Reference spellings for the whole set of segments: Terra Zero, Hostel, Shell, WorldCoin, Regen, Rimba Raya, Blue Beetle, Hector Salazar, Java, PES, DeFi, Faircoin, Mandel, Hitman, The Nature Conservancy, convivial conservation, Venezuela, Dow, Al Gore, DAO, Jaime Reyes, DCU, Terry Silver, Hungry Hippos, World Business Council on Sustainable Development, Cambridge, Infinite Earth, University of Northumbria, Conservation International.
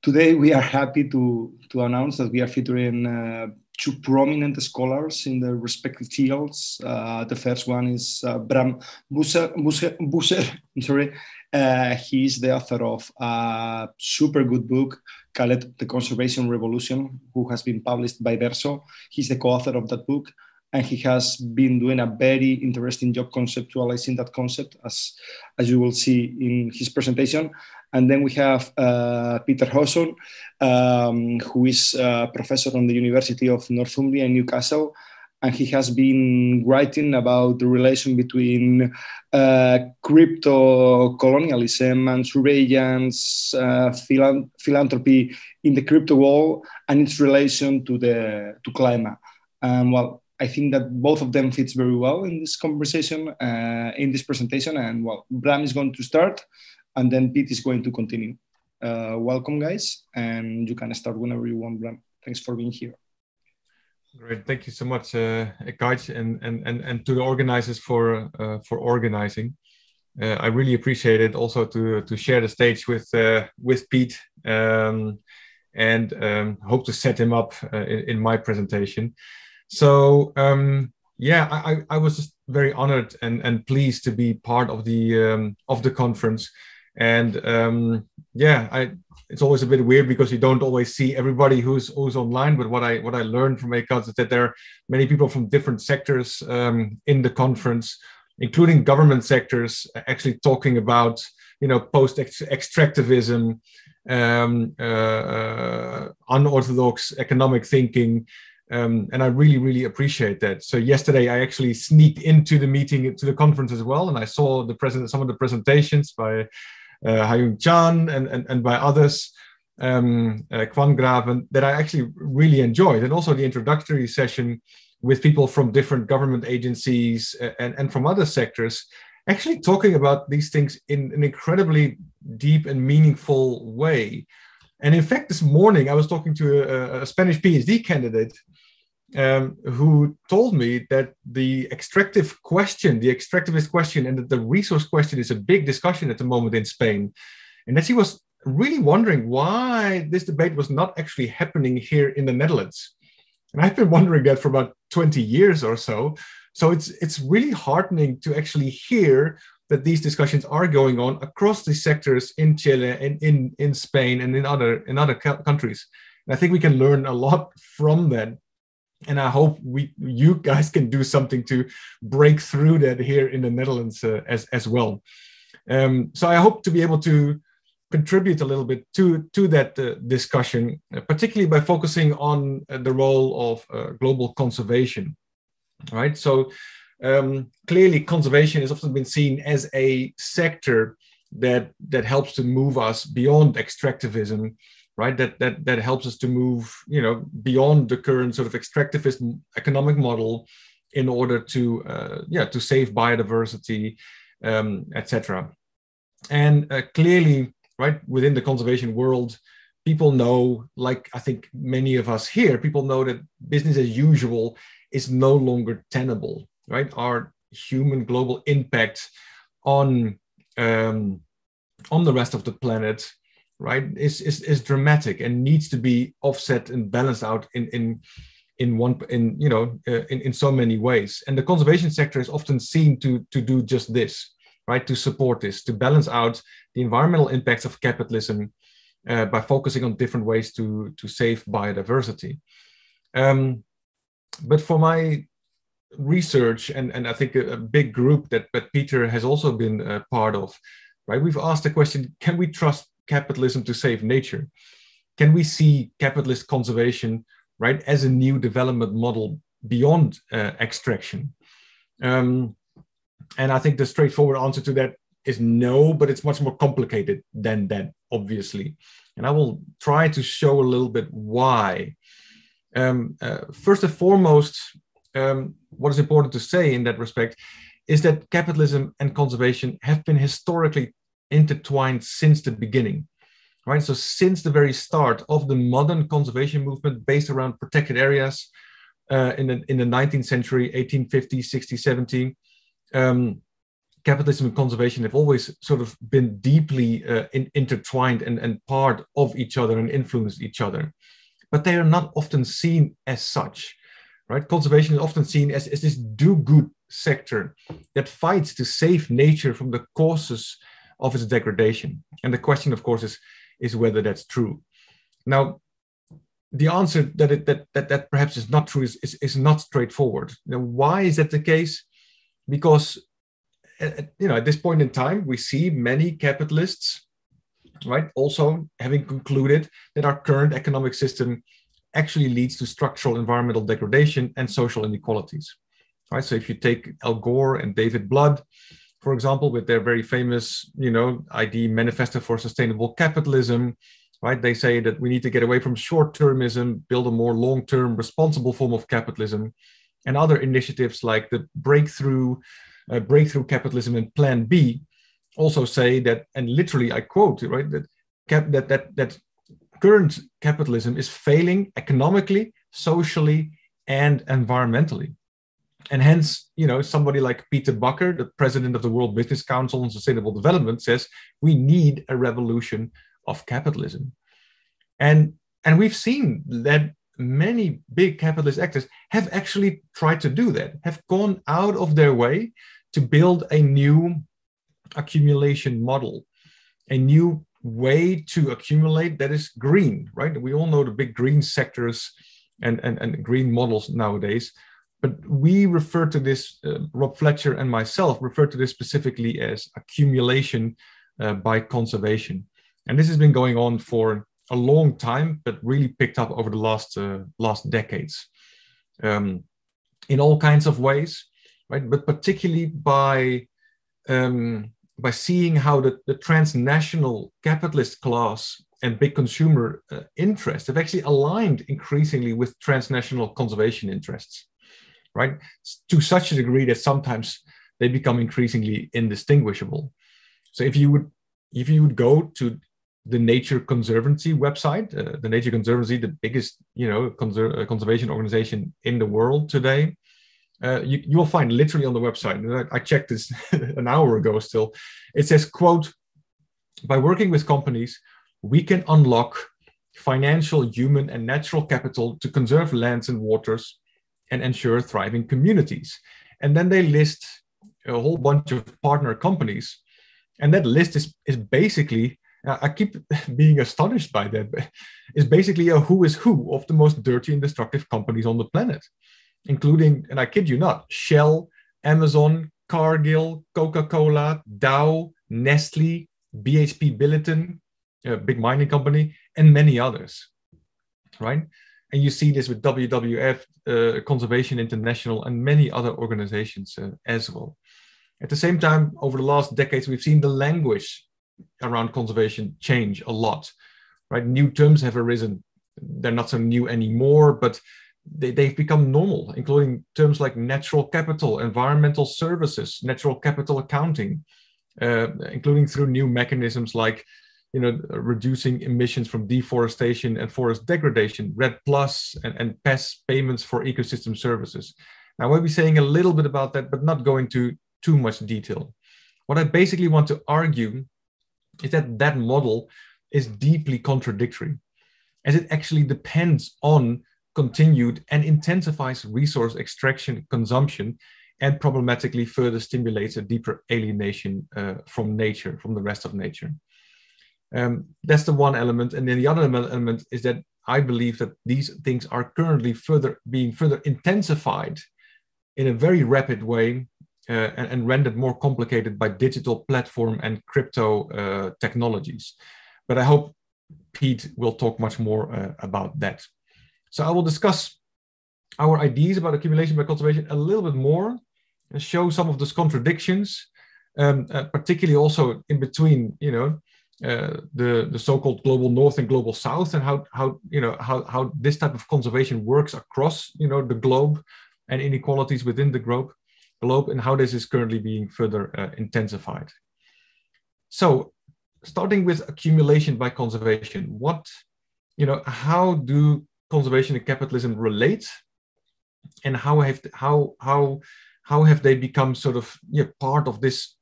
Today we are happy to announce that we are featuring two prominent scholars in their respective fields. The first one is Bram Büscher. I'm sorry. He is the author of a super good book called The Conservation Revolution, who has been published by Verso. He's the co-author of that book, and he has been doing a very interesting job conceptualizing that concept, as you will see in his presentation. And then we have Peter Howson, who is a professor on the University of Northumbria in Newcastle, and he has been writing about the relation between crypto-colonialism and surveillance, philanthropy in the crypto world, and its relation to climate. Well, I think that both of them fits very well in this conversation, in this presentation. And well, Bram is going to start, and then Pete is going to continue. Welcome, guys, and you can start whenever you want, Bram. Thanks for being here. Great, thank you so much, Kaj, and to the organizers for organizing. I really appreciate it. Also to share the stage with Pete, and hope to set him up in my presentation. So yeah, I was just very honored and pleased to be part of the conference. And yeah, it's always a bit weird because you don't always see everybody who's online. But what I learned from ACADS is that there are many people from different sectors in the conference, including government sectors, actually talking about, you know, post-extractivism, unorthodox economic thinking. And I really appreciate that. So yesterday, I actually sneaked into the meeting, to the conference as well, and I saw some of the presentations by Hayoung Chan and by others, Kwan Graven, that I actually really enjoyed, and also the introductory session with people from different government agencies and from other sectors, actually talking about these things in an incredibly deep and meaningful way. And in fact, this morning I was talking to a Spanish PhD candidate who told me that the extractivist question, and that the resource question is a big discussion at the moment in Spain. And that she was really wondering why this debate was not actually happening here in the Netherlands. And I've been wondering that for about 20 years or so. So it's really heartening to actually hear that these discussions are going on across the sectors in Chile and in Spain and in other countries. And I think we can learn a lot from that. And I hope you guys can do something to break through that here in the Netherlands as well. So I hope to be able to contribute a little bit to that discussion, particularly by focusing on the role of global conservation. All right, so clearly, conservation has often been seen as a sector that helps to move us beyond extractivism, right? That helps us to move, you know, beyond the current sort of extractivist economic model in order to to save biodiversity, etc. And clearly, right, within the conservation world, people know, like I think many of us here, people know that business as usual is no longer tenable. Right, our human global impact on the rest of the planet, right, is dramatic and needs to be offset and balanced out in so many ways. And the conservation sector is often seen to do just this, right, to support this, to balance out the environmental impacts of capitalism by focusing on different ways to save biodiversity. But for my research, and I think a big group that Peter has also been a part of, right? We've asked the question, can we trust capitalism to save nature? Can we see capitalist conservation, right, as a new development model beyond extraction? And I think the straightforward answer to that is no, but it's much more complicated than that, obviously. And I will try to show a little bit why. First and foremost, what is important to say in that respect is that capitalism and conservation have been historically intertwined since the beginning, right? So since the very start of the modern conservation movement based around protected areas in the 19th century, 1850, 60, 70, capitalism and conservation have always sort of been deeply intertwined and part of each other and influenced each other. But they are not often seen as such, right? Conservation is often seen as this do-good sector that fights to save nature from the causes of its degradation. And the question, of course, is whether that's true. Now, the answer that that perhaps is not true is not straightforward. Now, why is that the case? Because at this point in time, we see many capitalists, right, also having concluded that our current economic system actually leads to structural environmental degradation and social inequalities. Right, so if you take Al Gore and David Blood, for example, with their very famous, ID Manifesto for Sustainable Capitalism, right, they say that we need to get away from short-termism, build a more long-term responsible form of capitalism, and other initiatives like the breakthrough capitalism and Plan B also say that, and literally I quote, right, that current capitalism is failing economically, socially, and environmentally. And hence, somebody like Peter Bücher, the president of the World Business Council on Sustainable Development, says we need a revolution of capitalism. And we've seen that many big capitalist actors have actually tried to do that, have gone out of their way to build a new accumulation model, a new way to accumulate that is green, right? We all know the big green sectors and green models nowadays. But we refer to this, Rob Fletcher and myself refer to this specifically as accumulation by conservation. And this has been going on for a long time, but really picked up over the last decades in all kinds of ways, right? But particularly by seeing how the transnational capitalist class and big consumer interests have actually aligned increasingly with transnational conservation interests. Right, to such a degree that sometimes they become increasingly indistinguishable. So if you would go to the Nature Conservancy website, the Nature Conservancy, the biggest conservation organization in the world today, you will find literally on the website, and I checked this an hour ago still, it says, quote, by working with companies, we can unlock financial, human, and natural capital to conserve lands and waters and ensure thriving communities. And then they list a whole bunch of partner companies. And that list is basically, I keep being astonished by that, but it's basically a who is who of the most dirty and destructive companies on the planet, including, and I kid you not, Shell, Amazon, Cargill, Coca-Cola, Dow, Nestle, BHP Billiton, a big mining company, and many others, right? And you see this with WWF, Conservation International, and many other organizations as well. At the same time, over the last decades, we've seen the language around conservation change a lot, right? New terms have arisen. They're not so new anymore, but they've become normal, including terms like natural capital, environmental services, natural capital accounting, including through new mechanisms like reducing emissions from deforestation and forest degradation, REDD+, and PES, payments for ecosystem services. Now, we'll be saying a little bit about that, but not going into too much detail. What I basically want to argue is that that model is deeply contradictory, as it actually depends on continued and intensifies resource extraction, consumption, and problematically further stimulates a deeper alienation from nature, from the rest of nature. That's the one element. And then the other element is that I believe that these things are currently being further intensified in a very rapid way and rendered more complicated by digital platform and crypto technologies. But I hope Pete will talk much more about that. So I will discuss our ideas about accumulation by conservation a little bit more and show some of those contradictions, particularly also in between, the so-called global north and global south, and how this type of conservation works across the globe, and inequalities within the globe, and how this is currently being further intensified. So, starting with accumulation by conservation, how do conservation and capitalism relate, and how have they become sort of part of this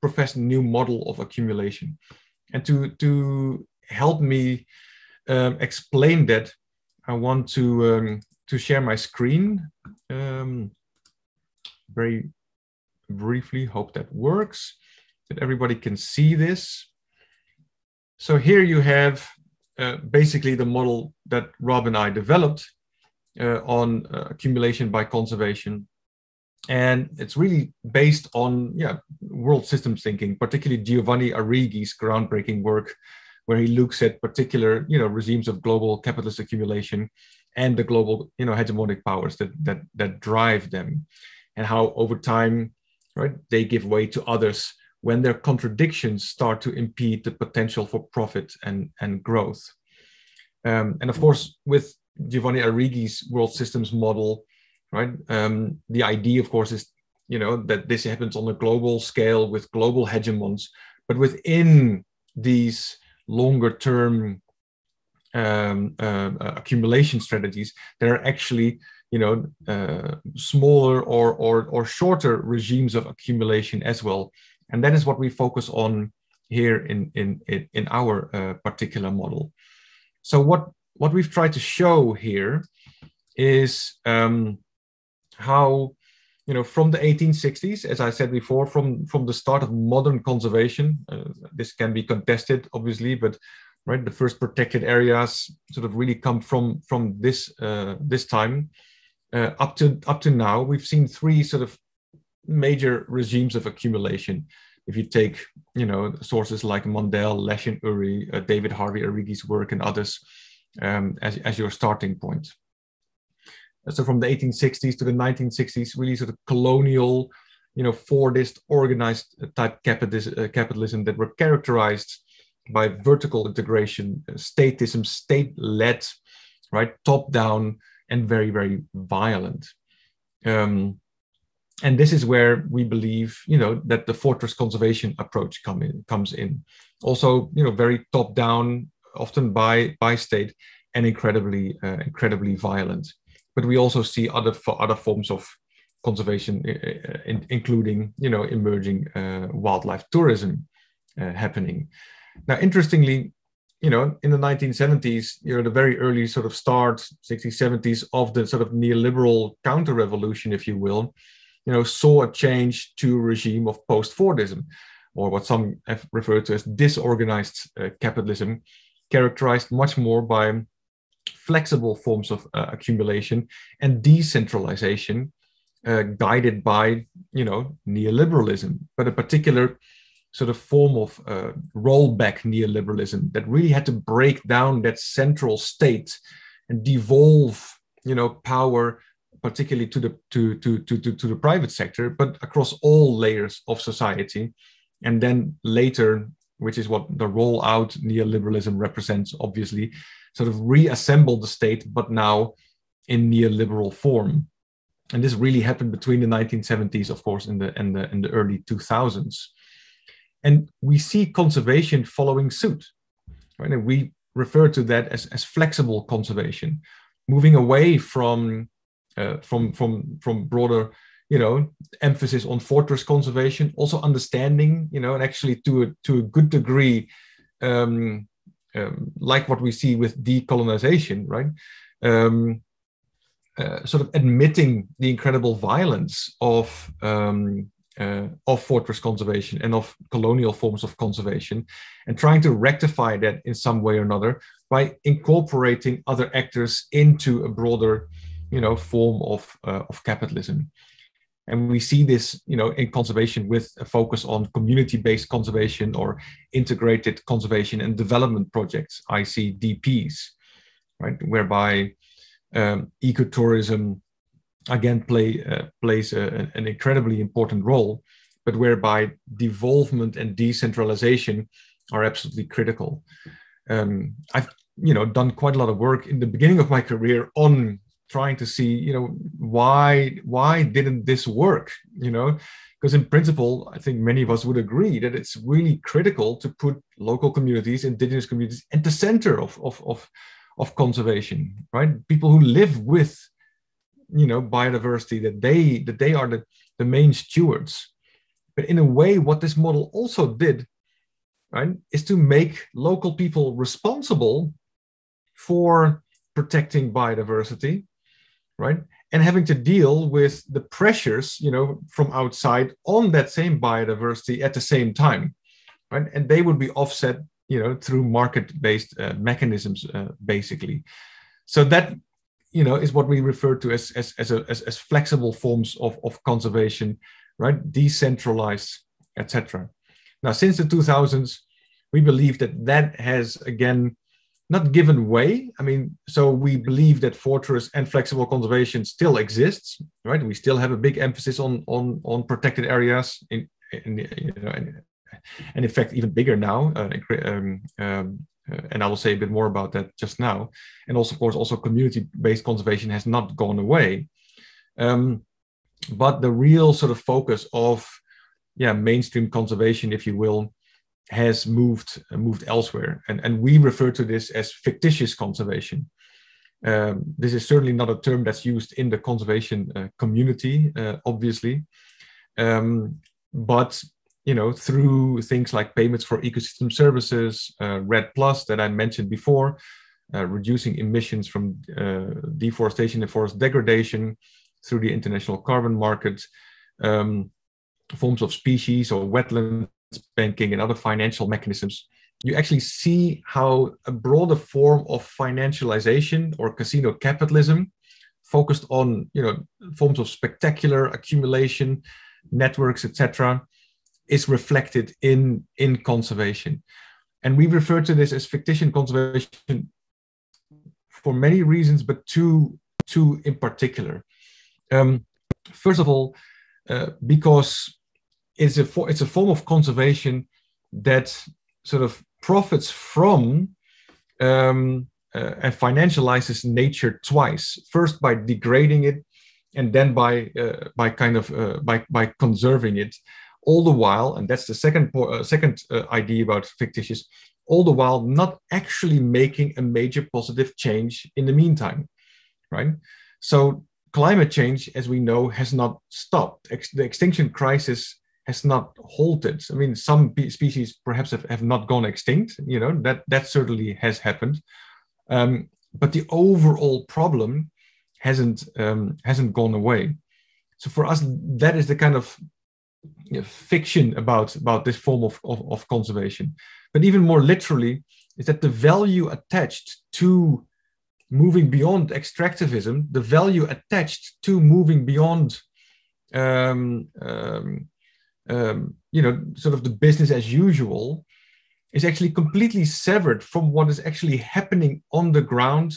profess a new model of accumulation. And to help me explain that, I want to share my screen very briefly. Hope that works, that everybody can see this. So here you have basically the model that Rob and I developed on accumulation by conservation. And it's really based on world systems thinking, particularly Giovanni Arrighi's groundbreaking work, where he looks at particular regimes of global capitalist accumulation and the global hegemonic powers that drive them, and how over time, right, they give way to others when their contradictions start to impede the potential for profit and growth. And of course, with Giovanni Arrighi's world systems model, right, the idea, of course, is that this happens on a global scale with global hegemons, but within these longer-term accumulation strategies, there are actually smaller or shorter regimes of accumulation as well, and that is what we focus on here in our particular model. So what we've tried to show here is how, from the 1860s, as I said before, from the start of modern conservation, this can be contested, obviously, but right, the first protected areas sort of really come from this this time up to now. We've seen three sort of major regimes of accumulation. If you take sources like Mandel, Lesch and Urey, David Harvey Arrighi's work, and others as your starting point. So from the 1860s to the 1960s, really sort of colonial, Fordist organized type capitalism that were characterized by vertical integration, statism, state-led, right, top-down, and very, very violent. And this is where we believe, that the fortress conservation approach comes in. Also, very top-down, often by state, and incredibly violent. But we also see other forms of conservation, including emerging wildlife tourism happening. Now, interestingly, in the 1970s, the very early sort of start, 60s, 70s of the sort of neoliberal counter-revolution, if you will, saw a change to a regime of post-Fordism, or what some have referred to as disorganized capitalism, characterized much more by flexible forms of accumulation and decentralization, guided by neoliberalism, but a particular sort of form of rollback neoliberalism that really had to break down that central state and devolve power, particularly to the private sector, but across all layers of society. And then later, which is what the roll-out neoliberalism represents, obviously, sort of reassemble the state, but now in neoliberal form. And this really happened between the 1970s, of course, and the early 2000s. And we see conservation following suit, right? And we refer to that as flexible conservation, moving away from broader, emphasis on fortress conservation, also understanding, and actually to a good degree, like what we see with decolonization, right? Sort of admitting the incredible violence of fortress conservation and of colonial forms of conservation, and trying to rectify that in some way or another by incorporating other actors into a broader, form of capitalism. And we see this, in conservation with a focus on community-based conservation or integrated conservation and development projects, ICDPs, right? Whereby ecotourism again plays an incredibly important role, but whereby devolvement and decentralization are absolutely critical. I've done quite a lot of work in the beginning of my career on trying to see, why didn't this work, because in principle, I think many of us would agree that it's really critical to put local communities, indigenous communities at the center of conservation, right? People who live with, biodiversity, that they are the main stewards. But in a way, what this model also did, right, is to make local people responsible for protecting biodiversity, right, and having to deal with the pressures, you know, from outside on that same biodiversity at the same time, right, and they would be offset, you know, through market-based mechanisms, basically. So that, you know, is what we refer to as flexible forms of conservation, right, decentralized, etc. Now, since the 2000s, we believe that that has, again, not given way. I mean, so we believe that fortress and flexible conservation still exists, right? We still have a big emphasis on protected areas, and in fact, even bigger now. And I will say a bit more about that just now. And also, of course, also community-based conservation has not gone away. But the real sort of focus of, yeah, mainstream conservation, if you will, has moved elsewhere, and we refer to this as fictitious conservation. This is certainly not a term that's used in the conservation community, obviously, but you know, through things like payments for ecosystem services, REDD+ that I mentioned before, reducing emissions from deforestation and forest degradation through the international carbon market, forms of species or wetlands banking and other financial mechanisms, you actually see how a broader form of financialization or casino capitalism focused on, you know, forms of spectacular accumulation, networks, etc., is reflected in conservation. And we refer to this as fictitious conservation for many reasons, but two in particular. First of all, because it's a form of conservation that sort of profits from and financializes nature twice: first by degrading it, and then by conserving it. All the while, and that's the second idea about fictitious, all the while not actually making a major positive change in the meantime, right? So climate change, as we know, has not stopped. The extinction crisis has not halted. I mean, some species perhaps have not gone extinct, you know, that certainly has happened. But the overall problem hasn't gone away. So for us, that is the kind of, you know, fiction about this form of conservation. But even more literally is that the value attached to moving beyond extractivism, the value attached to moving beyond, you know, sort of the business as usual, is actually completely severed from what is actually happening on the ground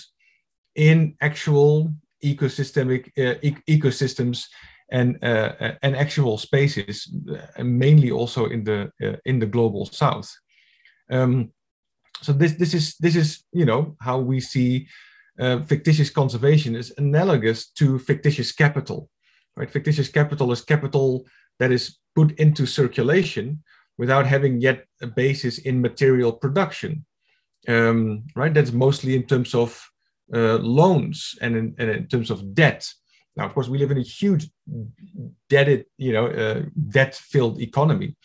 in actual ecosystems and actual spaces, and mainly also in the global south. So this is you know, how we see fictitious conservation is analogous to fictitious capital, right? Fictitious capital is capital that is put into circulation without having yet a basis in material production, right? That's mostly in terms of loans and in terms of debt. Now, of course, we live in a huge debt-filled economy,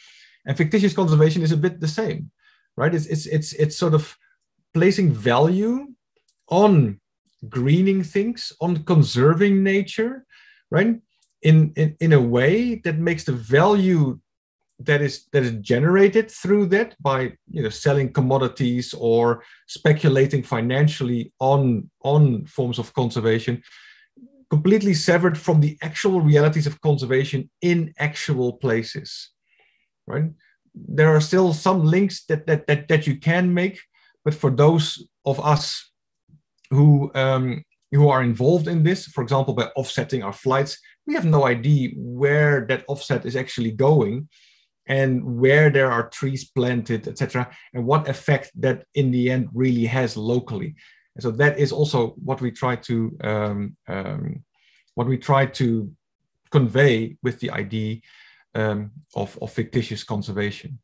and fictitious conservation is a bit the same, right? It's sort of placing value on greening things, on conserving nature, right? In a way that makes the value that is generated through that by, you know, selling commodities or speculating financially on forms of conservation, completely severed from the actual realities of conservation in actual places, right? There are still some links that you can make, but for those of us who are involved in this, for example, by offsetting our flights, we have no idea where that offset is actually going and where there are trees planted, etc., and what effect that in the end really has locally. And so that is also what we try to convey with the idea of fictitious conservation.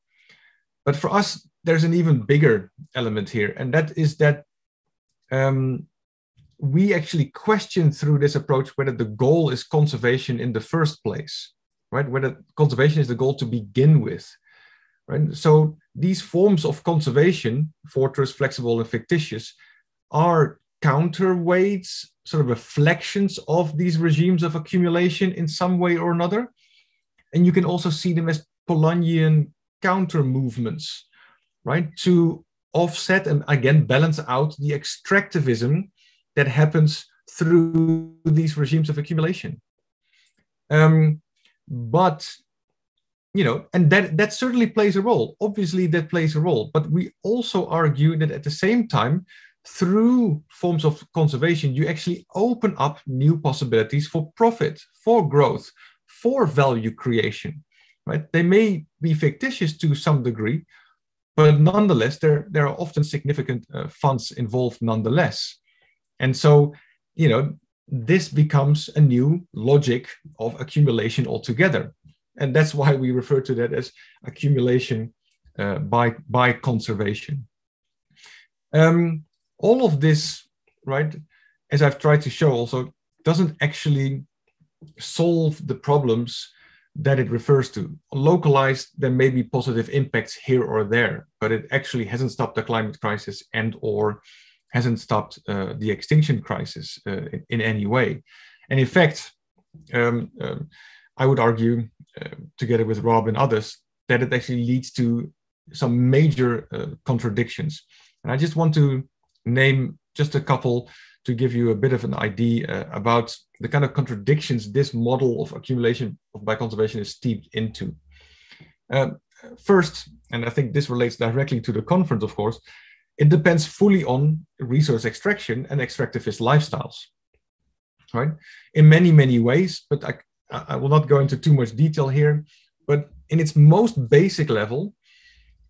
But for us, there's an even bigger element here, and that is that we actually question through this approach whether the goal is conservation in the first place, right? Whether conservation is the goal to begin with, right? So these forms of conservation, fortress, flexible, and fictitious, are counterweights, sort of reflections of these regimes of accumulation in some way or another. And you can also see them as Polanyian counter movements, right? To offset and again balance out the extractivism that happens through these regimes of accumulation. But, you know, and that certainly plays a role. Obviously, that plays a role. But we also argue that at the same time, through forms of conservation, you actually open up new possibilities for profit, for growth, for value creation, right? They may be fictitious to some degree, but nonetheless, there are often significant funds involved nonetheless. And so, you know, this becomes a new logic of accumulation altogether. And that's why we refer to that as accumulation by conservation. All of this, right, as I've tried to show also, doesn't actually solve the problems that it refers to. Localized, there may be positive impacts here or there, but it actually hasn't stopped the climate crisis and or hasn't stopped the extinction crisis in any way. And in fact, I would argue, together with Rob and others, that it actually leads to some major contradictions. And I just want to name just a couple to give you a bit of an idea about the kind of contradictions this model of accumulation by conservation is steeped into. First, and I think this relates directly to the conference, of course, it depends fully on resource extraction and extractivist lifestyles, right? In many, many ways, but I will not go into too much detail here, but in its most basic level,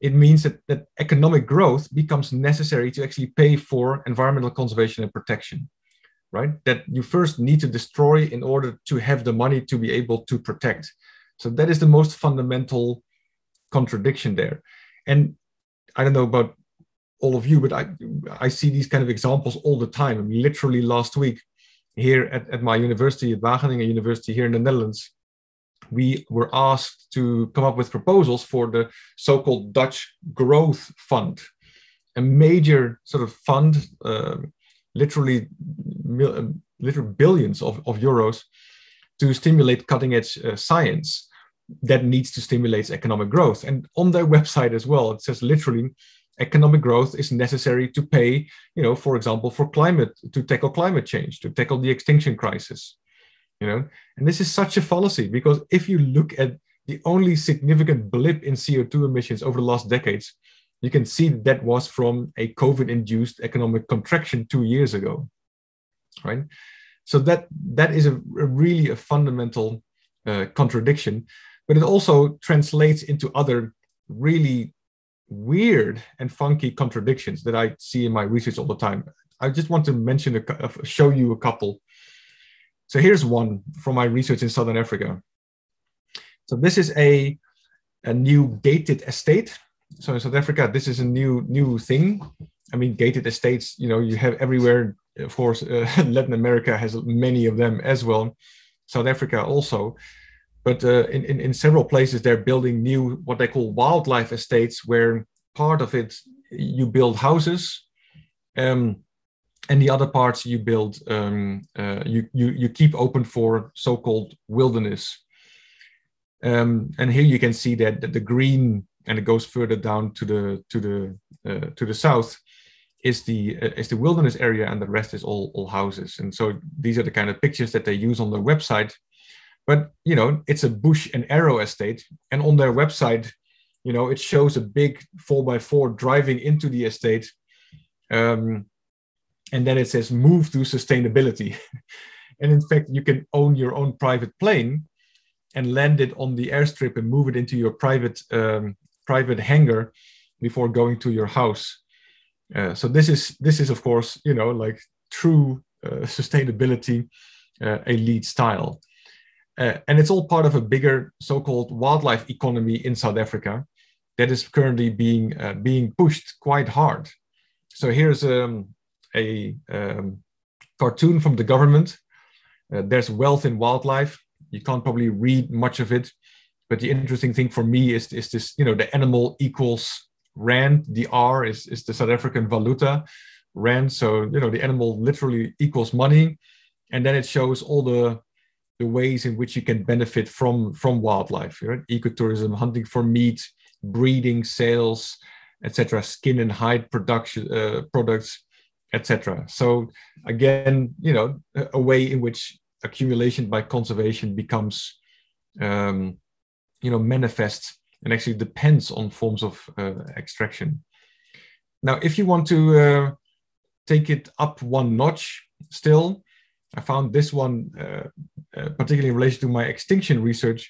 it means that economic growth becomes necessary to actually pay for environmental conservation and protection, right? That you first need to destroy in order to have the money to be able to protect. So that is the most fundamental contradiction there. And I don't know about all of you, but I see these kind of examples all the time. I mean, literally last week here at my university, at Wageningen University here in the Netherlands, we were asked to come up with proposals for the so-called Dutch Growth Fund, a major sort of fund, literally billions of euros to stimulate cutting-edge science that needs to stimulate economic growth. And on their website as well, it says literally, economic growth is necessary to pay, you know, for example, for climate, to tackle climate change, to tackle the extinction crisis. You know, and this is such a fallacy, because if you look at the only significant blip in CO2 emissions over the last decades, you can see that was from a COVID-induced economic contraction 2 years ago, right? So that is a really fundamental contradiction, but it also translates into other really weird and funky contradictions that I see in my research all the time. I just want to mention, show you a couple. So here's one from my research in Southern Africa. So this is a new gated estate. So in South Africa, this is a new thing. I mean, gated estates, you know, you have everywhere. Of course, Latin America has many of them as well. South Africa also. But in several places, they're building new, what they call wildlife estates, where part of it, you build houses. And the other parts you build, you keep open for so-called wilderness. And here you can see that the green, and it goes further down to the south, is the wilderness area, and the rest is all houses. And so these are the kind of pictures that they use on their website. But you know, it's a bush and arrow estate, and on their website, you know, it shows a big 4x4 driving into the estate. And then it says, move to sustainability. And in fact, you can own your own private plane and land it on the airstrip and move it into your private hangar before going to your house. So this is, of course, you know, like true sustainability elite style. And it's all part of a bigger so-called wildlife economy in South Africa that is currently being pushed quite hard. So here's a cartoon from the government. There's wealth in wildlife. You can't probably read much of it, but the interesting thing for me is this, you know, the animal equals rand. The R is the South African valuta, rand. So, you know, the animal literally equals money. And then it shows all the ways in which you can benefit from wildlife, right? Ecotourism, hunting for meat, breeding, sales, etc., skin and hide production products, etc. So again, you know, a way in which accumulation by conservation becomes, you know, manifest and actually depends on forms of extraction. Now, if you want to take it up one notch still, I found this one, particularly in relation to my extinction research,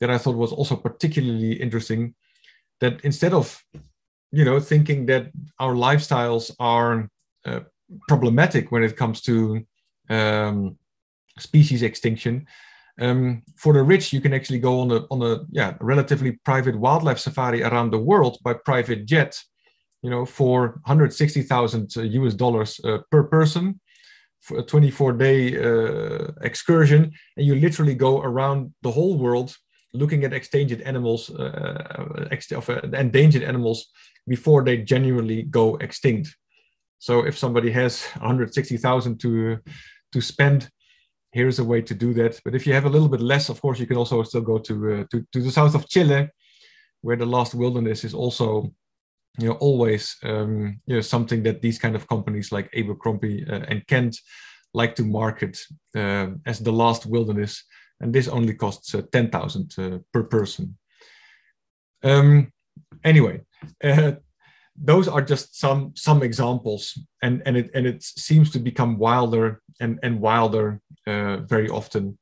that I thought was also particularly interesting, that instead of, you know, thinking that our lifestyles are problematic when it comes to species extinction, for the rich, you can actually go on a relatively private wildlife safari around the world by private jet, you know, for $160,000 per person. For a 24-day excursion, and you literally go around the whole world looking at endangered animals before they genuinely go extinct. So if somebody has $160,000 to spend, here's a way to do that. But if you have a little bit less, of course, you can also still go to the south of Chile, where the last wilderness is also, you know, always, you know, something that these kind of companies like Abercrombie and Kent like to market as the last wilderness. And this only costs $10,000 per person. Anyway, those are just some examples, and it seems to become wilder and wilder very often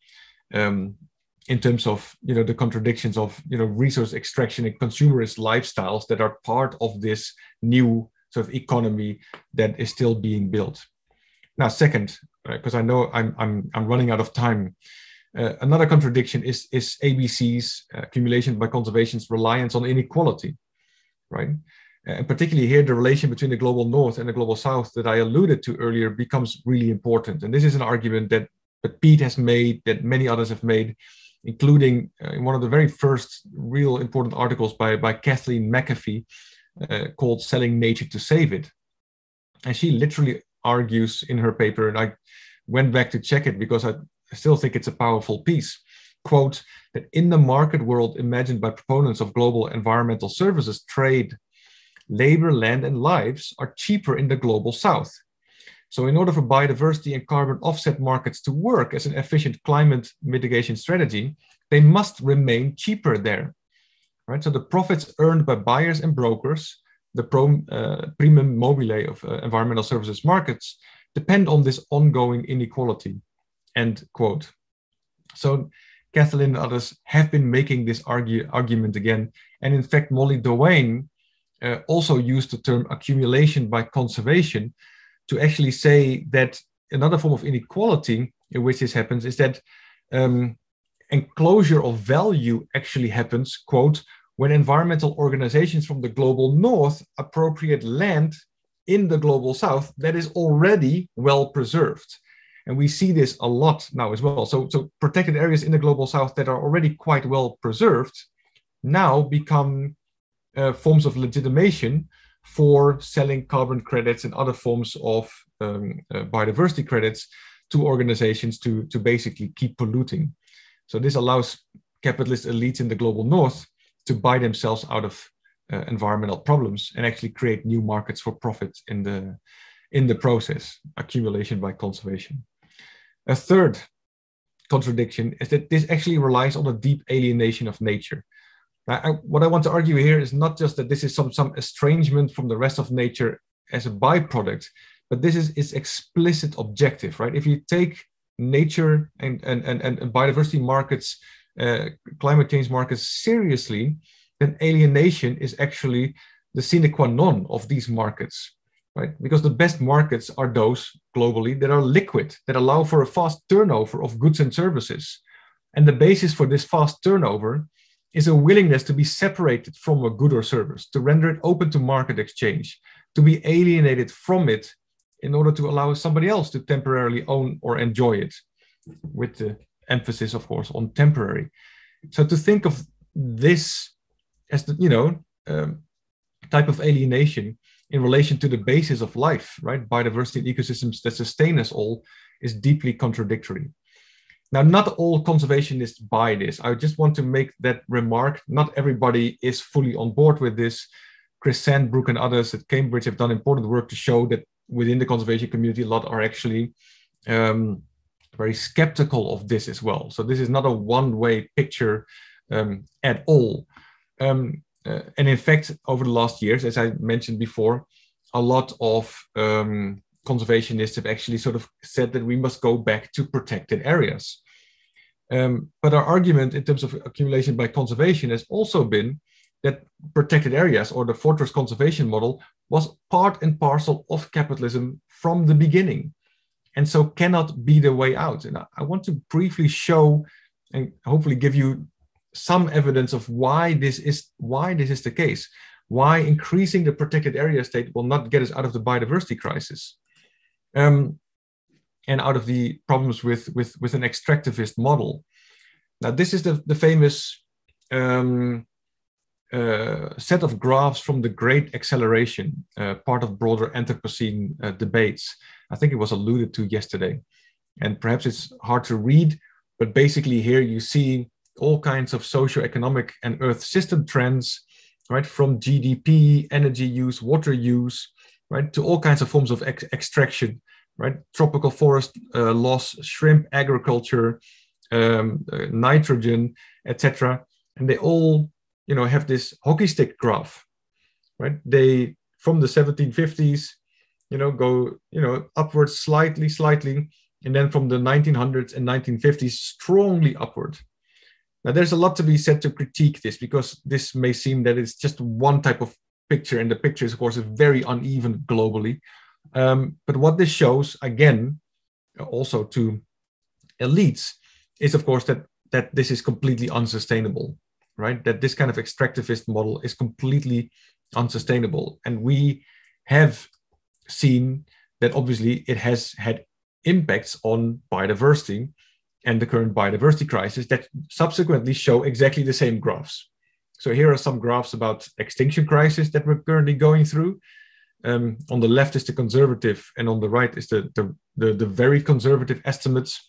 in terms of, you know, the contradictions of, you know, resource extraction and consumerist lifestyles that are part of this new sort of economy that is still being built. Now, second, because I know I'm running out of time, another contradiction is ABC's accumulation by conservation's reliance on inequality, right? And particularly here, the relation between the global north and the global south that I alluded to earlier becomes really important. And this is an argument that Pete has made, that many others have made, including one of the very first real important articles by Kathleen McAfee called Selling Nature to Save It. And she literally argues in her paper, and I went back to check it because I still think it's a powerful piece, quote, that in the market world imagined by proponents of global environmental services, trade, labor, land, and lives are cheaper in the global south. So in order for biodiversity and carbon offset markets to work as an efficient climate mitigation strategy, they must remain cheaper there, right? So the profits earned by buyers and brokers, the primum mobile of environmental services markets, depend on this ongoing inequality, end quote. So Kathleen and others have been making this argument again. And in fact, Molly Doane also used the term accumulation by conservation to actually say that another form of inequality in which this happens is that enclosure of value actually happens, quote, when environmental organizations from the global north appropriate land in the global south that is already well preserved. And we see this a lot now as well. So protected areas in the global south that are already quite well preserved now become forms of legitimation for selling carbon credits and other forms of biodiversity credits to organizations to basically keep polluting. So this allows capitalist elites in the global north to buy themselves out of environmental problems and actually create new markets for profit in the process, accumulation by conservation. A third contradiction is that this actually relies on a deep alienation of nature. What I want to argue here is not just that this is some estrangement from the rest of nature as a byproduct, but this is its explicit objective, right? If you take nature and biodiversity markets, climate change markets seriously, then alienation is actually the sine qua non of these markets, right? Because the best markets are those globally that are liquid, that allow for a fast turnover of goods and services. And the basis for this fast turnover is a willingness to be separated from a good or service, to render it open to market exchange, to be alienated from it in order to allow somebody else to temporarily own or enjoy it, with the emphasis, of course, on temporary. So to think of this as the, type of alienation in relation to the basis of life, right? Biodiversity and ecosystems that sustain us all is deeply contradictory. Now, not all conservationists buy this. I just want to make that remark. Not everybody is fully on board with this. Chris Sandbrook and others at Cambridge have done important work to show that within the conservation community, a lot are actually very skeptical of this as well. So this is not a one-way picture at all. And in fact, over the last years, as I mentioned before, a lot of conservationists have actually sort of said that we must go back to protected areas. But our argument in terms of accumulation by conservation has also been that protected areas, or the fortress conservation model, was part and parcel of capitalism from the beginning, and so cannot be the way out. And I want to briefly show and hopefully give you some evidence of why this is the case, why increasing the protected area state will not get us out of the biodiversity crisis and out of the problems with an extractivist model. Now, this is the famous set of graphs from the Great Acceleration, part of broader Anthropocene debates. I think it was alluded to yesterday, and perhaps it's hard to read, but basically here you see all kinds of socioeconomic and earth system trends, right, from GDP, energy use, water use, right, to all kinds of forms of extraction, right, tropical forest loss, shrimp agriculture, nitrogen, etc. And they all, you know, have this hockey stick graph, right? They, from the 1750s, you know, go, you know, upwards slightly, and then from the 1900s and 1950s, strongly upward. Now, there's a lot to be said to critique this, because this may seem that it's just one type of picture, and the picture is, of course, very uneven globally. But what this shows, again, also to elites, is, of course, that this is completely unsustainable, right? That this kind of extractivist model is completely unsustainable. And we have seen that, obviously, it has had impacts on biodiversity and the current biodiversity crisis that subsequently show exactly the same graphs. So here are some graphs about extinction crisis that we're currently going through. On the left is the conservative, and on the right is the very conservative estimates.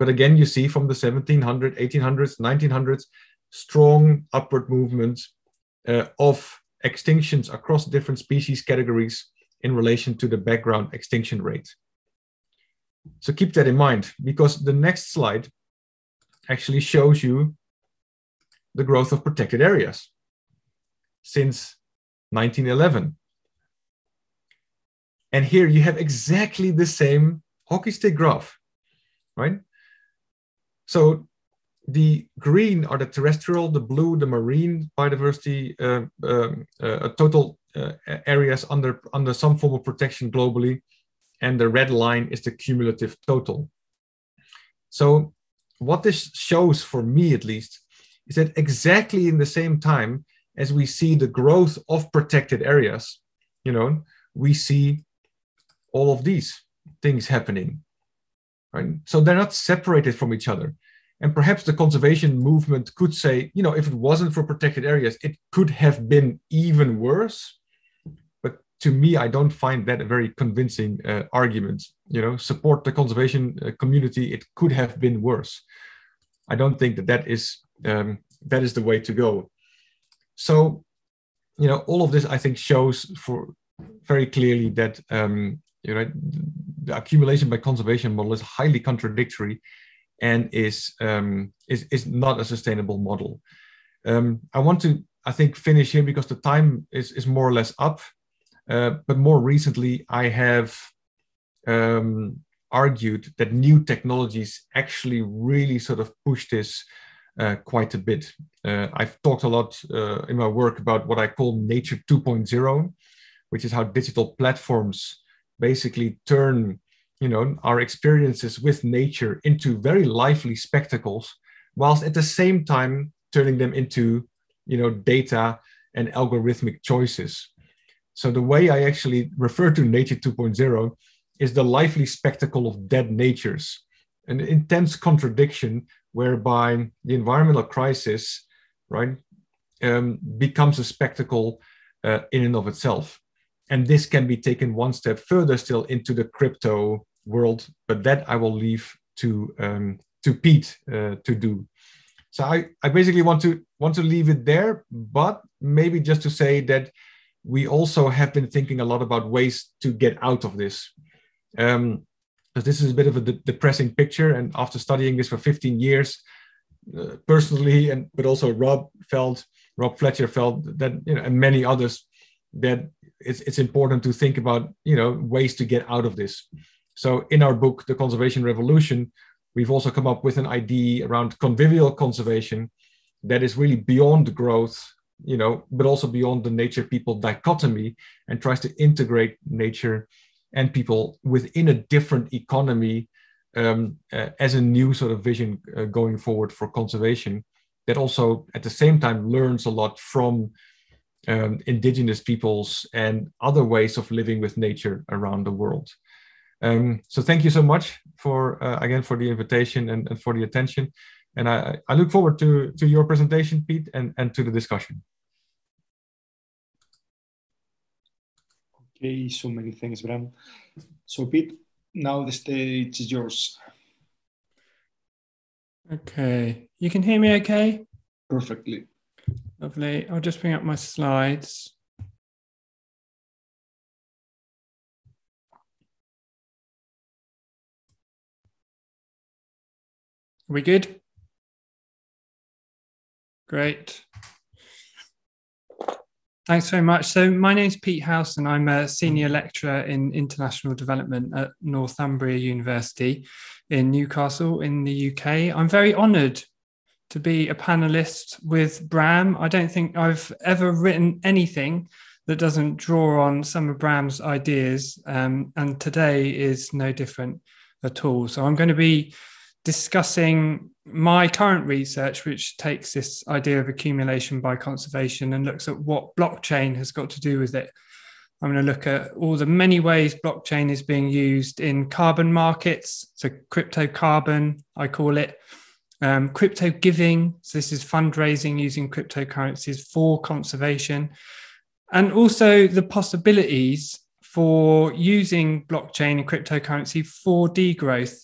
But again, you see from the 1700s, 1800s, 1900s, strong upward movement of extinctions across different species categories in relation to the background extinction rate. So keep that in mind, because the next slide actually shows you the growth of protected areas since 1911. And here you have exactly the same hockey stick graph, right? So the green are the terrestrial, the blue, the marine biodiversity, total areas under some form of protection globally. And the red line is the cumulative total. So what this shows, for me at least, is that exactly in the same time as we see the growth of protected areas, you know, we see all of these things happening, right? So they're not separated from each other. And perhaps the conservation movement could say, you know, if it wasn't for protected areas, it could have been even worse. To me, I don't find that a very convincing argument. You know, support the conservation community. It could have been worse. I don't think that is the way to go. So, you know, all of this I think shows very clearly that you know, the accumulation by conservation model is highly contradictory, and is not a sustainable model. I want to, I think, finish here because the time is more or less up. But more recently, I have argued that new technologies actually really sort of push this quite a bit. I've talked a lot in my work about what I call Nature 2.0, which is how digital platforms basically turn, you know, our experiences with nature into very lively spectacles, whilst at the same time turning them into, you know, data and algorithmic choices. So the way I actually refer to Nature 2.0 is the lively spectacle of dead natures, an intense contradiction whereby the environmental crisis, right, becomes a spectacle in and of itself. And this can be taken one step further still into the crypto world, but that I will leave to Pete to do. So I basically want to leave it there, but maybe just to say that we also have been thinking a lot about ways to get out of this. This is a bit of a depressing picture, and after studying this for 15 years, personally, and but also Rob Fletcher felt that, you know, and many others, that it's important to think about, you know, ways to get out of this. So in our book, The Conservation Revolution, we've also come up with an idea around convivial conservation that is really beyond growth, you know, but also beyond the nature-people dichotomy, and tries to integrate nature and people within a different economy as a new sort of vision going forward for conservation, that also at the same time learns a lot from indigenous peoples and other ways of living with nature around the world. So thank you so much for, again, for the invitation and for the attention. And I look forward to your presentation, Pete, and to the discussion. Okay, so many things, Bram. So Pete, now the stage is yours. Okay, you can hear me okay? Perfectly. Lovely, I'll just bring up my slides. Are we good? Great. Thanks very much. So my name's Peter Howson. I'm a senior lecturer in international development at Northumbria University in Newcastle in the UK. I'm very honoured to be a panellist with Bram. I don't think I've ever written anything that doesn't draw on some of Bram's ideas, and today is no different at all. So I'm going to be discussing my current research, which takes this idea of accumulation by conservation and looks at what blockchain has got to do with it. I'm going to look at all the many ways blockchain is being used in carbon markets, so crypto carbon, I call it, crypto giving, so this is fundraising using cryptocurrencies for conservation, and also the possibilities for using blockchain and cryptocurrency for degrowth.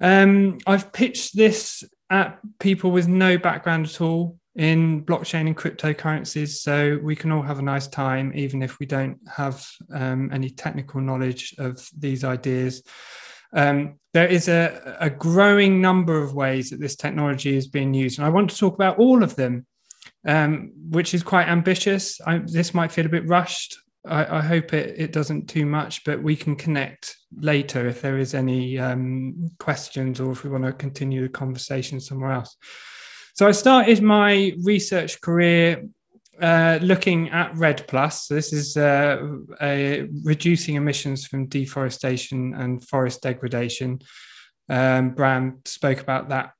I've pitched this at people with no background at all in blockchain and cryptocurrencies, so we can all have a nice time, even if we don't have any technical knowledge of these ideas. There is a growing number of ways that this technology is being used, and I want to talk about all of them, which is quite ambitious. This might feel a bit rushed. I hope it doesn't too much, but we can connect later if there is any questions or if we want to continue the conversation somewhere else. So I started my research career looking at REDD+. So this is reducing emissions from deforestation and forest degradation. Bram spoke about that.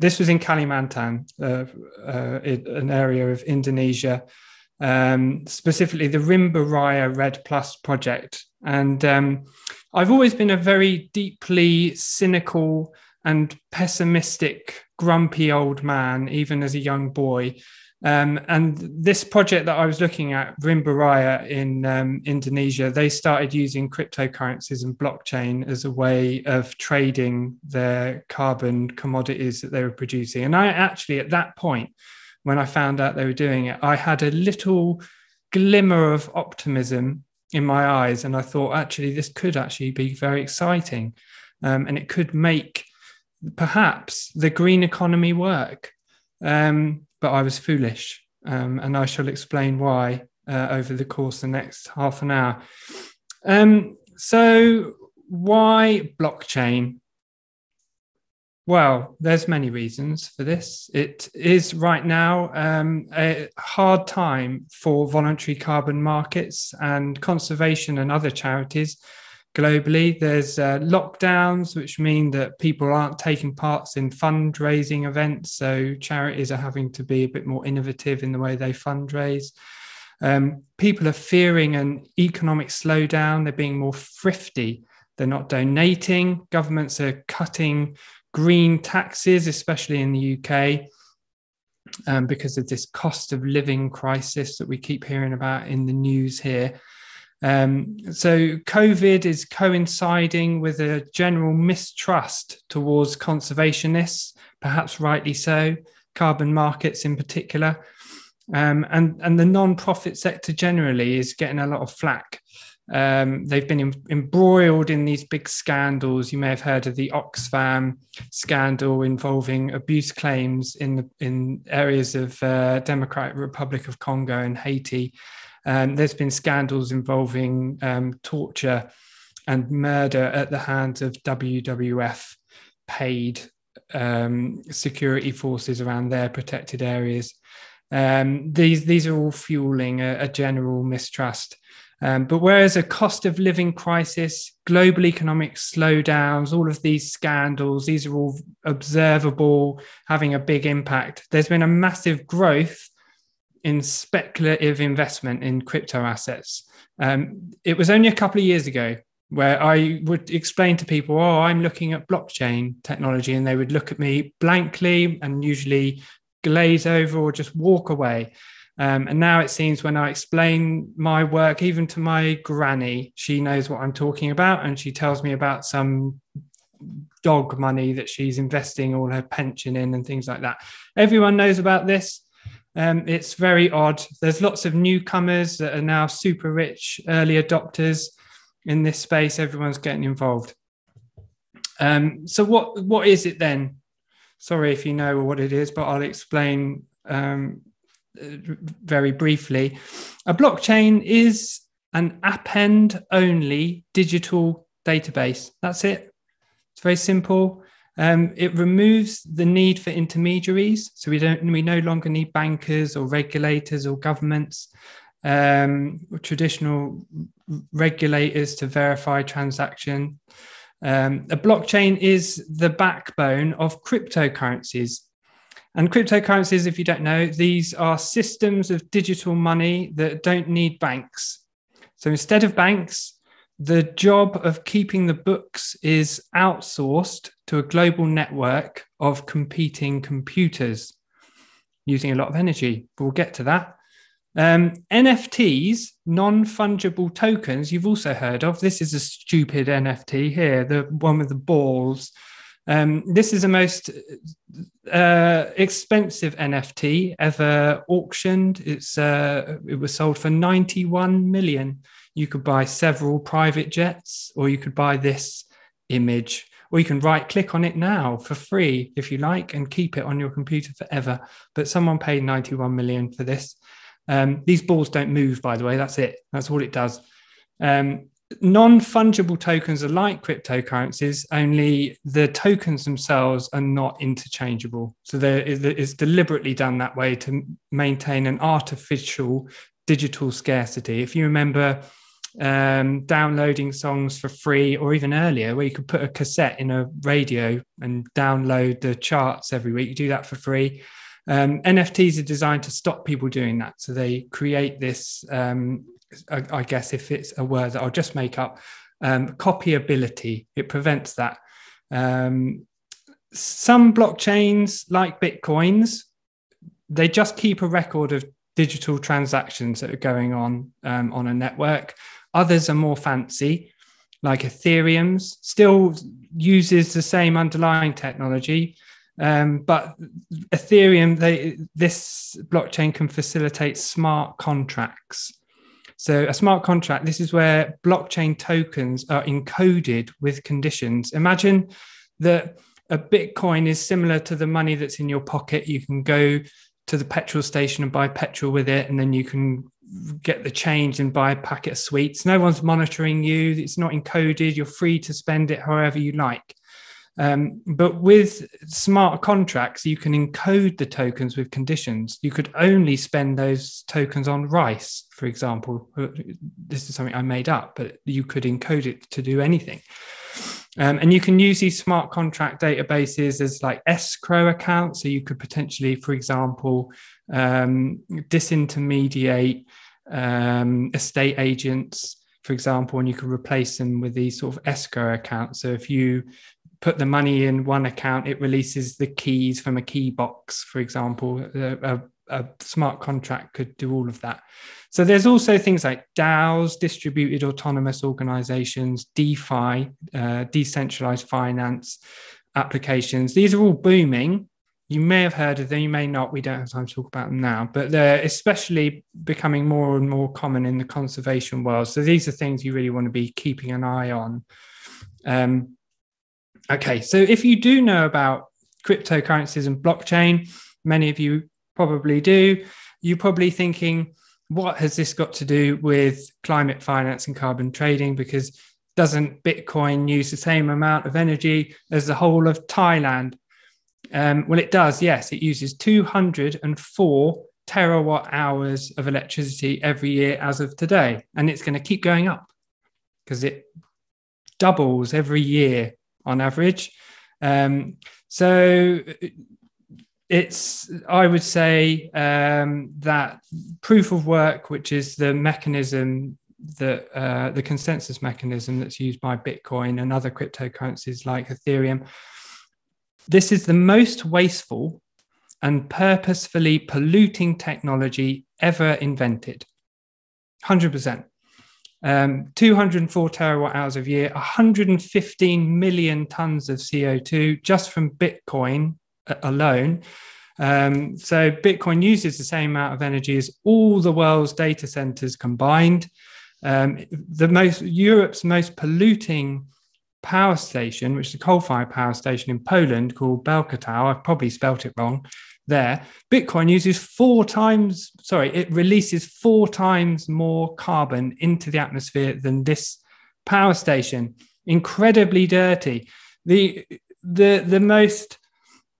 This was in Kalimantan, an area of Indonesia. Specifically the Rimba Raya REDD+ project. And I've always been a very deeply cynical and pessimistic, grumpy old man, even as a young boy. And this project that I was looking at, Rimba Raya in Indonesia, they started using cryptocurrencies and blockchain as a way of trading their carbon commodities that they were producing. And I actually, at that point, when I found out they were doing it, I had a little glimmer of optimism in my eyes. And I thought, actually, this could actually be very exciting. And it could make perhaps the green economy work. But I was foolish. And I shall explain why over the course of the next half an hour. So why blockchain? Well, there's many reasons for this. It is right now a hard time for voluntary carbon markets and conservation and other charities globally. There's lockdowns, which mean that people aren't taking part in fundraising events. So charities are having to be a bit more innovative in the way they fundraise. People are fearing an economic slowdown. They're being more thrifty. They're not donating. Governments are cutting green taxes, especially in the UK, because of this cost of living crisis that we keep hearing about in the news here. So COVID is coinciding with a general mistrust towards conservationists, perhaps rightly so, carbon markets in particular. And the non-profit sector generally is getting a lot of flack. They've been embroiled in these big scandals. You may have heard of the Oxfam scandal involving abuse claims in areas of Democratic Republic of Congo and Haiti. There's been scandals involving torture and murder at the hands of WWF paid security forces around their protected areas. These are all fueling a general mistrust. But whereas a cost of living crisis, global economic slowdowns, all of these scandals, these are all observable, having a big impact. There's been a massive growth in speculative investment in crypto assets. It was only a couple of years ago where I would explain to people, oh, I'm looking at blockchain technology, and they would look at me blankly and usually glaze over or just walk away. And now it seems when I explain my work, even to my granny, she knows what I'm talking about, and she tells me about some dog money that she's investing all her pension in and things like that. Everyone knows about this. It's very odd. There's lots of newcomers that are now super rich, early adopters in this space. Everyone's getting involved. So what is it then? Sorry if you know what it is, but I'll explain very briefly. A blockchain is an append-only digital database. That's it. It's very simple. It removes the need for intermediaries, so we no longer need bankers or regulators or governments, or traditional regulators to verify transaction. A blockchain is the backbone of cryptocurrencies. And cryptocurrencies, if you don't know, these are systems of digital money that don't need banks. So instead of banks, the job of keeping the books is outsourced to a global network of competing computers, using a lot of energy. But we'll get to that. NFTs, non-fungible tokens, you've also heard of. This is a stupid NFT here, the one with the balls. This is the most expensive NFT ever auctioned. It was sold for $91 million. You could buy several private jets, or you could buy this image, or you can right-click on it now for free if you like and keep it on your computer forever. But someone paid $91 million for this. These balls don't move, by the way. That's it. That's all it does. Non-fungible tokens are like cryptocurrencies, only the tokens themselves are not interchangeable. So it's deliberately done that way to maintain an artificial digital scarcity. If you remember downloading songs for free, or even earlier, where you could put a cassette in a radio and download the charts every week, you do that for free. NFTs are designed to stop people doing that. So they create this, I guess if it's a word that I'll just make up, copyability. It prevents that. Some blockchains, like Bitcoins, they just keep a record of digital transactions that are going on a network. Others are more fancy, like Ethereum's, still uses the same underlying technology. But Ethereum, this blockchain can facilitate smart contracts. So a smart contract, this is where blockchain tokens are encoded with conditions. Imagine that a Bitcoin is similar to the money that's in your pocket. You can go to the petrol station and buy petrol with it, and then you can get the change and buy a packet of sweets. No one's monitoring you. It's not encoded. You're free to spend it however you like. But with smart contracts, you can encode the tokens with conditions. You could only spend those tokens on rice, for example. This is something I made up, but you could encode it to do anything. And you can use these smart contract databases as like escrow accounts. So you could potentially, for example, disintermediate estate agents, for example, and you could replace them with these sort of escrow accounts. So if you put the money in one account, it releases the keys from a key box, for example. A smart contract could do all of that. So there's also things like DAOs, distributed autonomous organizations, DeFi, decentralized finance applications. These are all booming. You may have heard of them, you may not. We don't have time to talk about them now, but they're especially becoming more and more common in the conservation world. So these are things you really want to be keeping an eye on. Okay, so if you do know about cryptocurrencies and blockchain, many of you probably do, you're probably thinking, what has this got to do with climate finance and carbon trading? Because doesn't Bitcoin use the same amount of energy as the whole of Thailand? Well, it does, yes. It uses 204 terawatt hours of electricity every year as of today. And it's going to keep going up because it doubles every year on average. So it's, I would say, that proof of work, which is the mechanism that the consensus mechanism that's used by Bitcoin and other cryptocurrencies like Ethereum, this is the most wasteful and purposefully polluting technology ever invented. 100%. 204 terawatt hours of year, 115 million tons of CO2 just from Bitcoin alone. So Bitcoin uses the same amount of energy as all the world's data centers combined. Europe's most polluting power station, which is a coal-fired power station in Poland called Bełchatów, I've probably spelt it wrong there, Bitcoin uses it releases 4 times more carbon into the atmosphere than this power station. Incredibly dirty. The most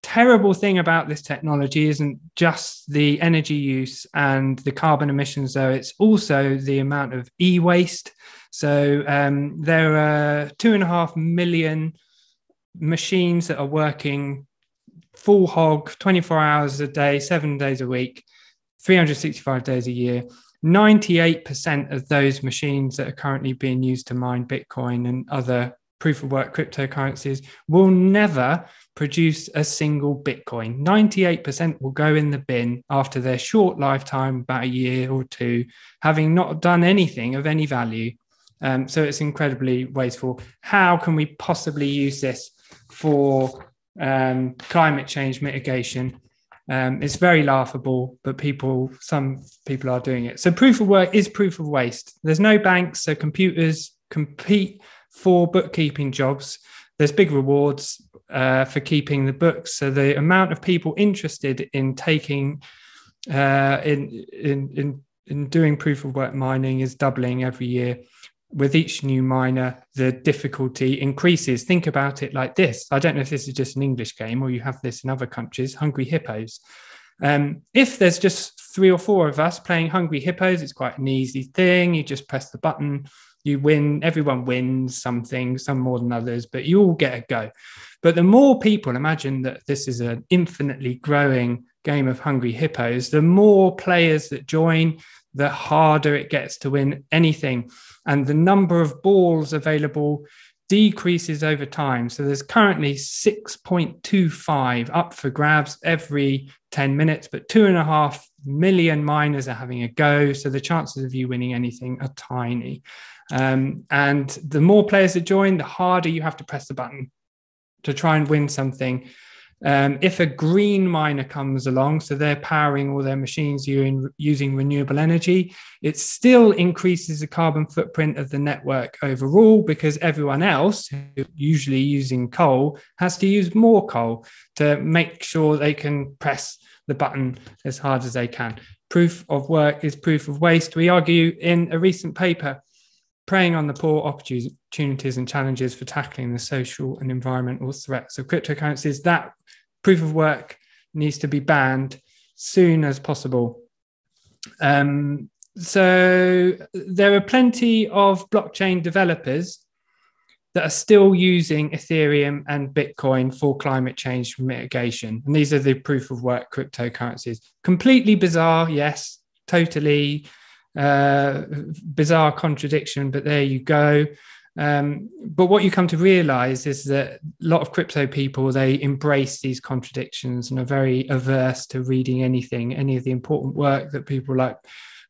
terrible thing about this technology isn't just the energy use and the carbon emissions, though, it's also the amount of e-waste. So there are 2.5 million machines that are working full hog, 24 hours a day, 7 days a week, 365 days a year. 98% of those machines that are currently being used to mine Bitcoin and other proof of work cryptocurrencies will never produce a single Bitcoin. 98% will go in the bin after their short lifetime, about a year or two, having not done anything of any value. So it's incredibly wasteful. How can we possibly use this for climate change mitigation? It's very laughable, but some people are doing it. So proof of work is proof of waste. There's no banks, so computers compete for bookkeeping jobs. There's big rewards for keeping the books. So the amount of people interested in taking in doing proof of work mining is doubling every year. With each new miner, the difficulty increases. Think about it like this. I don't know if this is just an English game or you have this in other countries, Hungry Hippos. If there's just 3 or 4 of us playing Hungry Hippos, it's quite an easy thing. You just press the button. You win, everyone wins something, some more than others, but you all get a go. But the more people, imagine that this is an infinitely growing game of Hungry Hippos, the more players that join, the harder it gets to win anything. And the number of balls available decreases over time. So there's currently 6.25 up for grabs every 10 minutes, but 2.5 million miners are having a go. So the chances of you winning anything are tiny. And the more players that join, the harder you have to press the button to try and win something. If a green miner comes along, so they're powering all their machines using renewable energy, it still increases the carbon footprint of the network overall because everyone else, who's usually using coal, has to use more coal to make sure they can press the button as hard as they can. Proof of work is proof of waste. We argue in a recent paper, Preying on the Poor, Opportunities and Challenges for Tackling the Social and Environmental Threats of Cryptocurrencies, that proof of work needs to be banned soon as possible. So there are plenty of blockchain developers that are still using Ethereum and Bitcoin for climate change mitigation. And these are the proof of work cryptocurrencies. Completely bizarre, yes, totally bizarre contradiction, but there you go. But what you come to realize is that a lot of crypto people, they embrace these contradictions and are very averse to reading anything, any of the important work that people like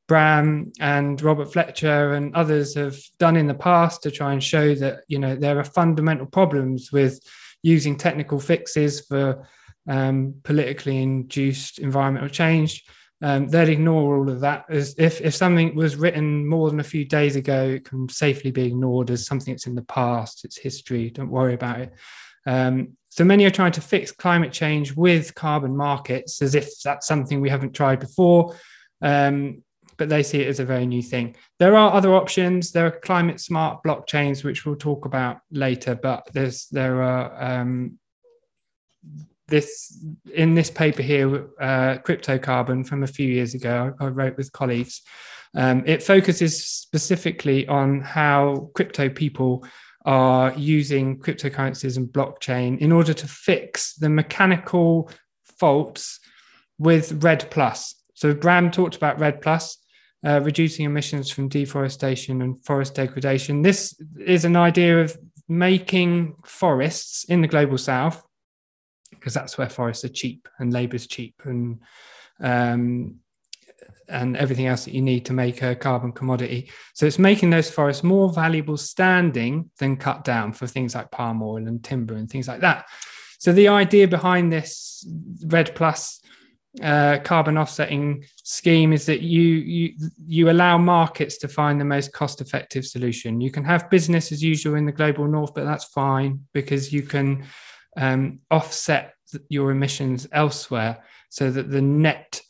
Bram and Robert Fletcher and others have done in the past to try and show that, you know, there are fundamental problems with using technical fixes for politically induced environmental change. They'd ignore all of that. As if something was written more than a few days ago, it can safely be ignored as something that's in the past, it's history, don't worry about it. So many are trying to fix climate change with carbon markets as if that's something we haven't tried before, but they see it as a very new thing. There are other options. There are climate smart blockchains, which we'll talk about later, but there are... In this paper here, Crypto Carbon from a few years ago, I wrote with colleagues. It focuses specifically on how crypto people are using cryptocurrencies and blockchain in order to fix the mechanical faults with REDD+. So Bram talked about REDD+, reducing emissions from deforestation and forest degradation. This is an idea of making forests in the global south, because that's where forests are cheap and labour's cheap and everything else that you need to make a carbon commodity. So it's making those forests more valuable standing than cut down for things like palm oil and timber and things like that. So the idea behind this REDD+, carbon offsetting scheme is that you allow markets to find the most cost-effective solution. You can have business as usual in the global north, but that's fine because you can offset your emissions elsewhere so that the net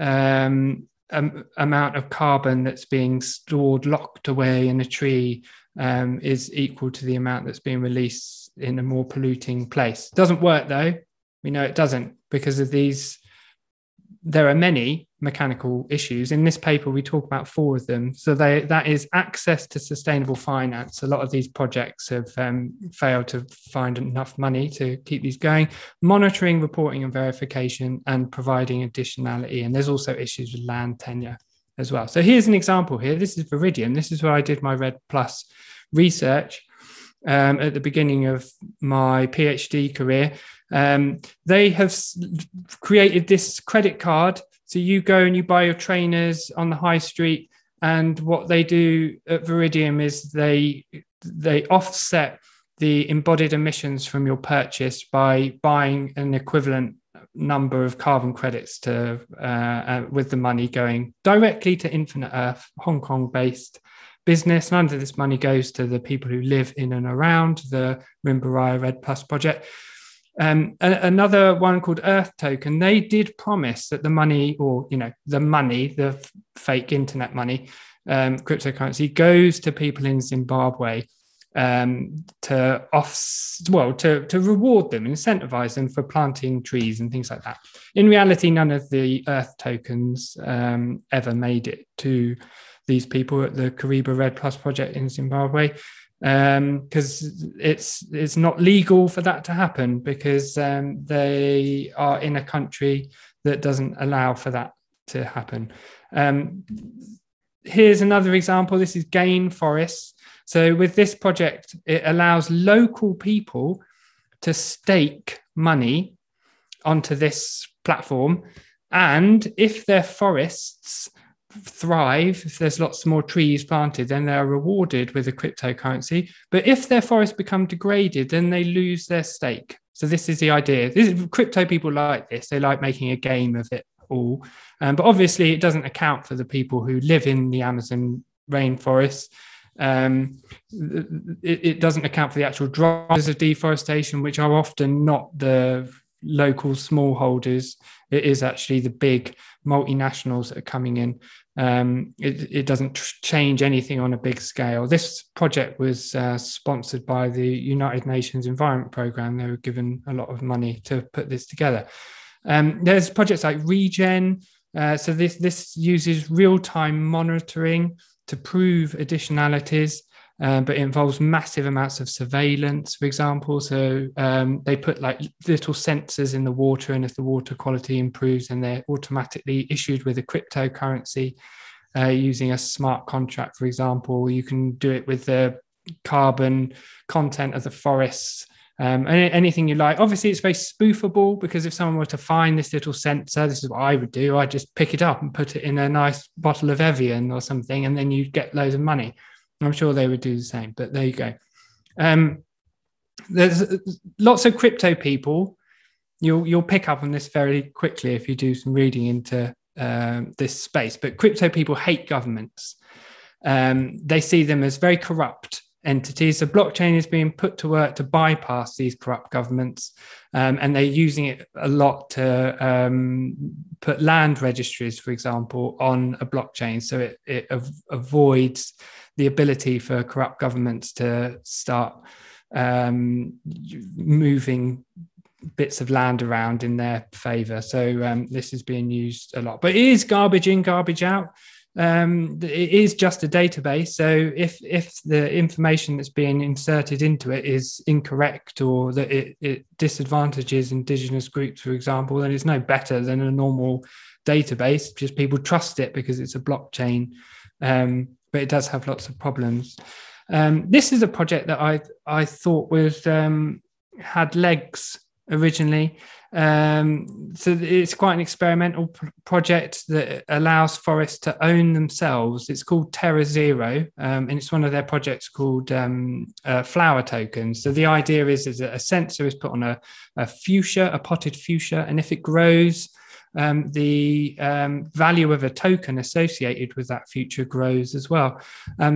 amount of carbon that's being stored, locked away in a tree is equal to the amount that's being released in a more polluting place. Doesn't work though. We know it doesn't because of these. There are many mechanical issues. In this paper, we talk about four of them. So that is access to sustainable finance. A lot of these projects have failed to find enough money to keep these going. Monitoring, reporting and verification, and providing additionality. And there's also issues with land tenure as well. So here's an example here. This is Viridium. This is where I did my REDD+ research at the beginning of my PhD career. They have created this credit card. So you go and you buy your trainers on the high street, and what they do at Viridium is they offset the embodied emissions from your purchase by buying an equivalent number of carbon credits to with the money going directly to Infinite Earth, Hong Kong-based business. None of this money goes to the people who live in and around the Rimba Raya REDD+ project. Another one called Earth Token. They did promise that the money, or you know, the money, the fake internet money, cryptocurrency, goes to people in Zimbabwe to reward them, incentivize them for planting trees and things like that. In reality, none of the Earth Tokens ever made it to these people at the Kariba REDD+ project in Zimbabwe, because it's not legal for that to happen, because they are in a country that doesn't allow for that to happen. Here's another example. This is Gain Forests. So with this project, it allows local people to stake money onto this platform, and if their forests thrive, if there's lots more trees planted, then they are rewarded with a cryptocurrency. But if their forests become degraded, then they lose their stake. So this is the idea. Crypto people like this. They like making a game of it all. But obviously, it doesn't account for the people who live in the Amazon rainforest. It doesn't account for the actual drivers of deforestation, which are often not the local smallholders. It is actually the big multinationals that are coming in. It doesn't change anything on a big scale. This project was sponsored by the United Nations Environment Programme. They were given a lot of money to put this together. There's projects like Regen. So this uses real-time monitoring to prove additionalities. But it involves massive amounts of surveillance, for example. So they put like little sensors in the water, and if the water quality improves, then they're automatically issued with a cryptocurrency using a smart contract, for example. You can do it with the carbon content of the forests, anything you like. Obviously, it's very spoofable, because if someone were to find this little sensor, this is what I would do. I'd just pick it up and put it in a nice bottle of Evian or something, and then you'd get loads of money. I'm sure they would do the same, but there you go. There's lots of crypto people. You'll pick up on this very quickly if you do some reading into this space. But crypto people hate governments. They see them as very corrupt entities. So blockchain is being put to work to bypass these corrupt governments. And they're using it a lot to put land registries, for example, on a blockchain. So it avoids the ability for corrupt governments to start moving bits of land around in their favor. So this is being used a lot, but it is garbage in, garbage out. It is just a database. So if the information that's being inserted into it is incorrect, or that it disadvantages indigenous groups, for example, then it's no better than a normal database. Just people trust it because it's a blockchain, but it does have lots of problems. This is a project that I thought was had legs originally. So it's quite an experimental project that allows forests to own themselves. It's called Terra Zero, and it's one of their projects called Flower Tokens. So the idea is that a sensor is put on a fuchsia, a potted fuchsia, and if it grows, the value of a token associated with that future grows as well.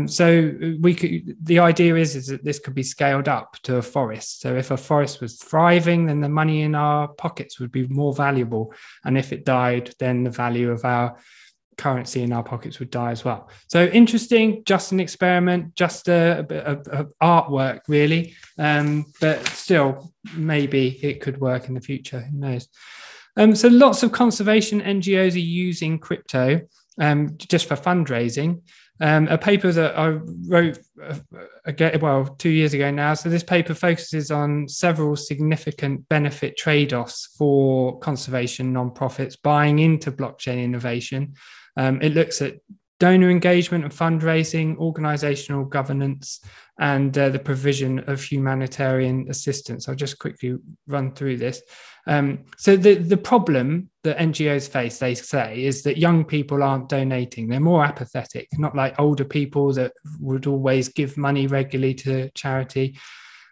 So the idea is that this could be scaled up to a forest. So if a forest was thriving, then the money in our pockets would be more valuable. And if it died, then the value of our currency in our pockets would die as well. So interesting, just an experiment, just a bit of artwork really. But still, maybe it could work in the future, who knows? So lots of conservation NGOs are using crypto just for fundraising. A paper that I wrote, 2 years ago now. So this paper focuses on several significant benefit trade-offs for conservation nonprofits buying into blockchain innovation. It looks at donor engagement and fundraising, organizational governance, and the provision of humanitarian assistance. I'll just quickly run through this. So the problem that NGOs face, they say, is that young people aren't donating. They're more apathetic, not like older people that would always give money regularly to charity.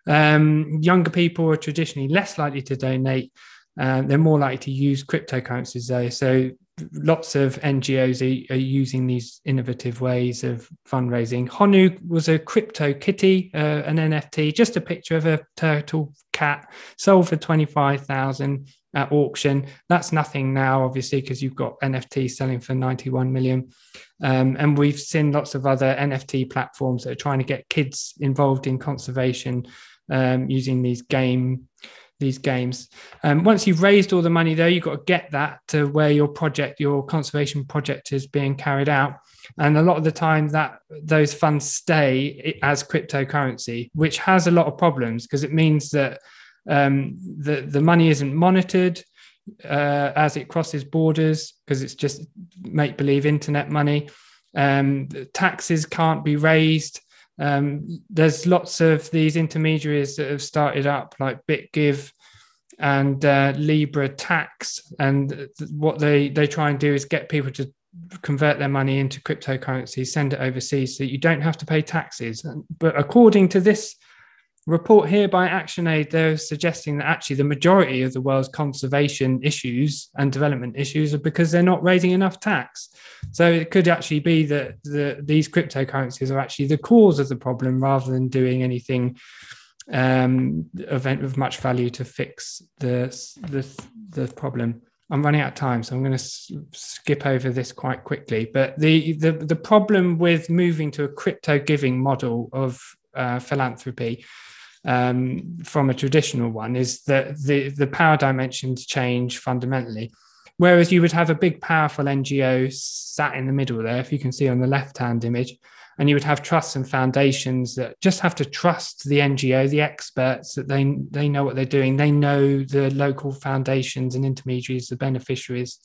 Younger people are traditionally less likely to donate. They're more likely to use cryptocurrencies, though. So lots of NGOs are using these innovative ways of fundraising. Honu was a crypto kitty, an NFT, just a picture of a turtle cat, sold for $25,000 at auction. That's nothing now, obviously, because you've got NFT selling for $91 million. And we've seen lots of other NFT platforms that are trying to get kids involved in conservation using these games. Once you've raised all the money, though, you've got to get that to where your conservation project is being carried out. And a lot of the time that those funds stay as cryptocurrency, which has a lot of problems because it means that the money isn't monitored as it crosses borders, because it's just make-believe internet money. Taxes can't be raised. There's lots of these intermediaries that have started up, like BitGive and Libra Tax, and what they try and do is get people to convert their money into cryptocurrency, send it overseas so that you don't have to pay taxes. But according to this report here by ActionAid, they're suggesting that actually the majority of the world's conservation issues and development issues are because they're not raising enough tax. So it could actually be that these cryptocurrencies are actually the cause of the problem rather than doing anything of much value to fix the problem. I'm running out of time, so I'm going to skip over this quite quickly. But the problem with moving to a crypto giving model of philanthropy from a traditional one is that the power dimensions change fundamentally. Whereas you would have a big, powerful NGO sat in the middle there, if you can see on the left-hand image, and you would have trusts and foundations that just have to trust the NGO, the experts, that they know what they're doing. They know the local foundations and intermediaries, the beneficiaries.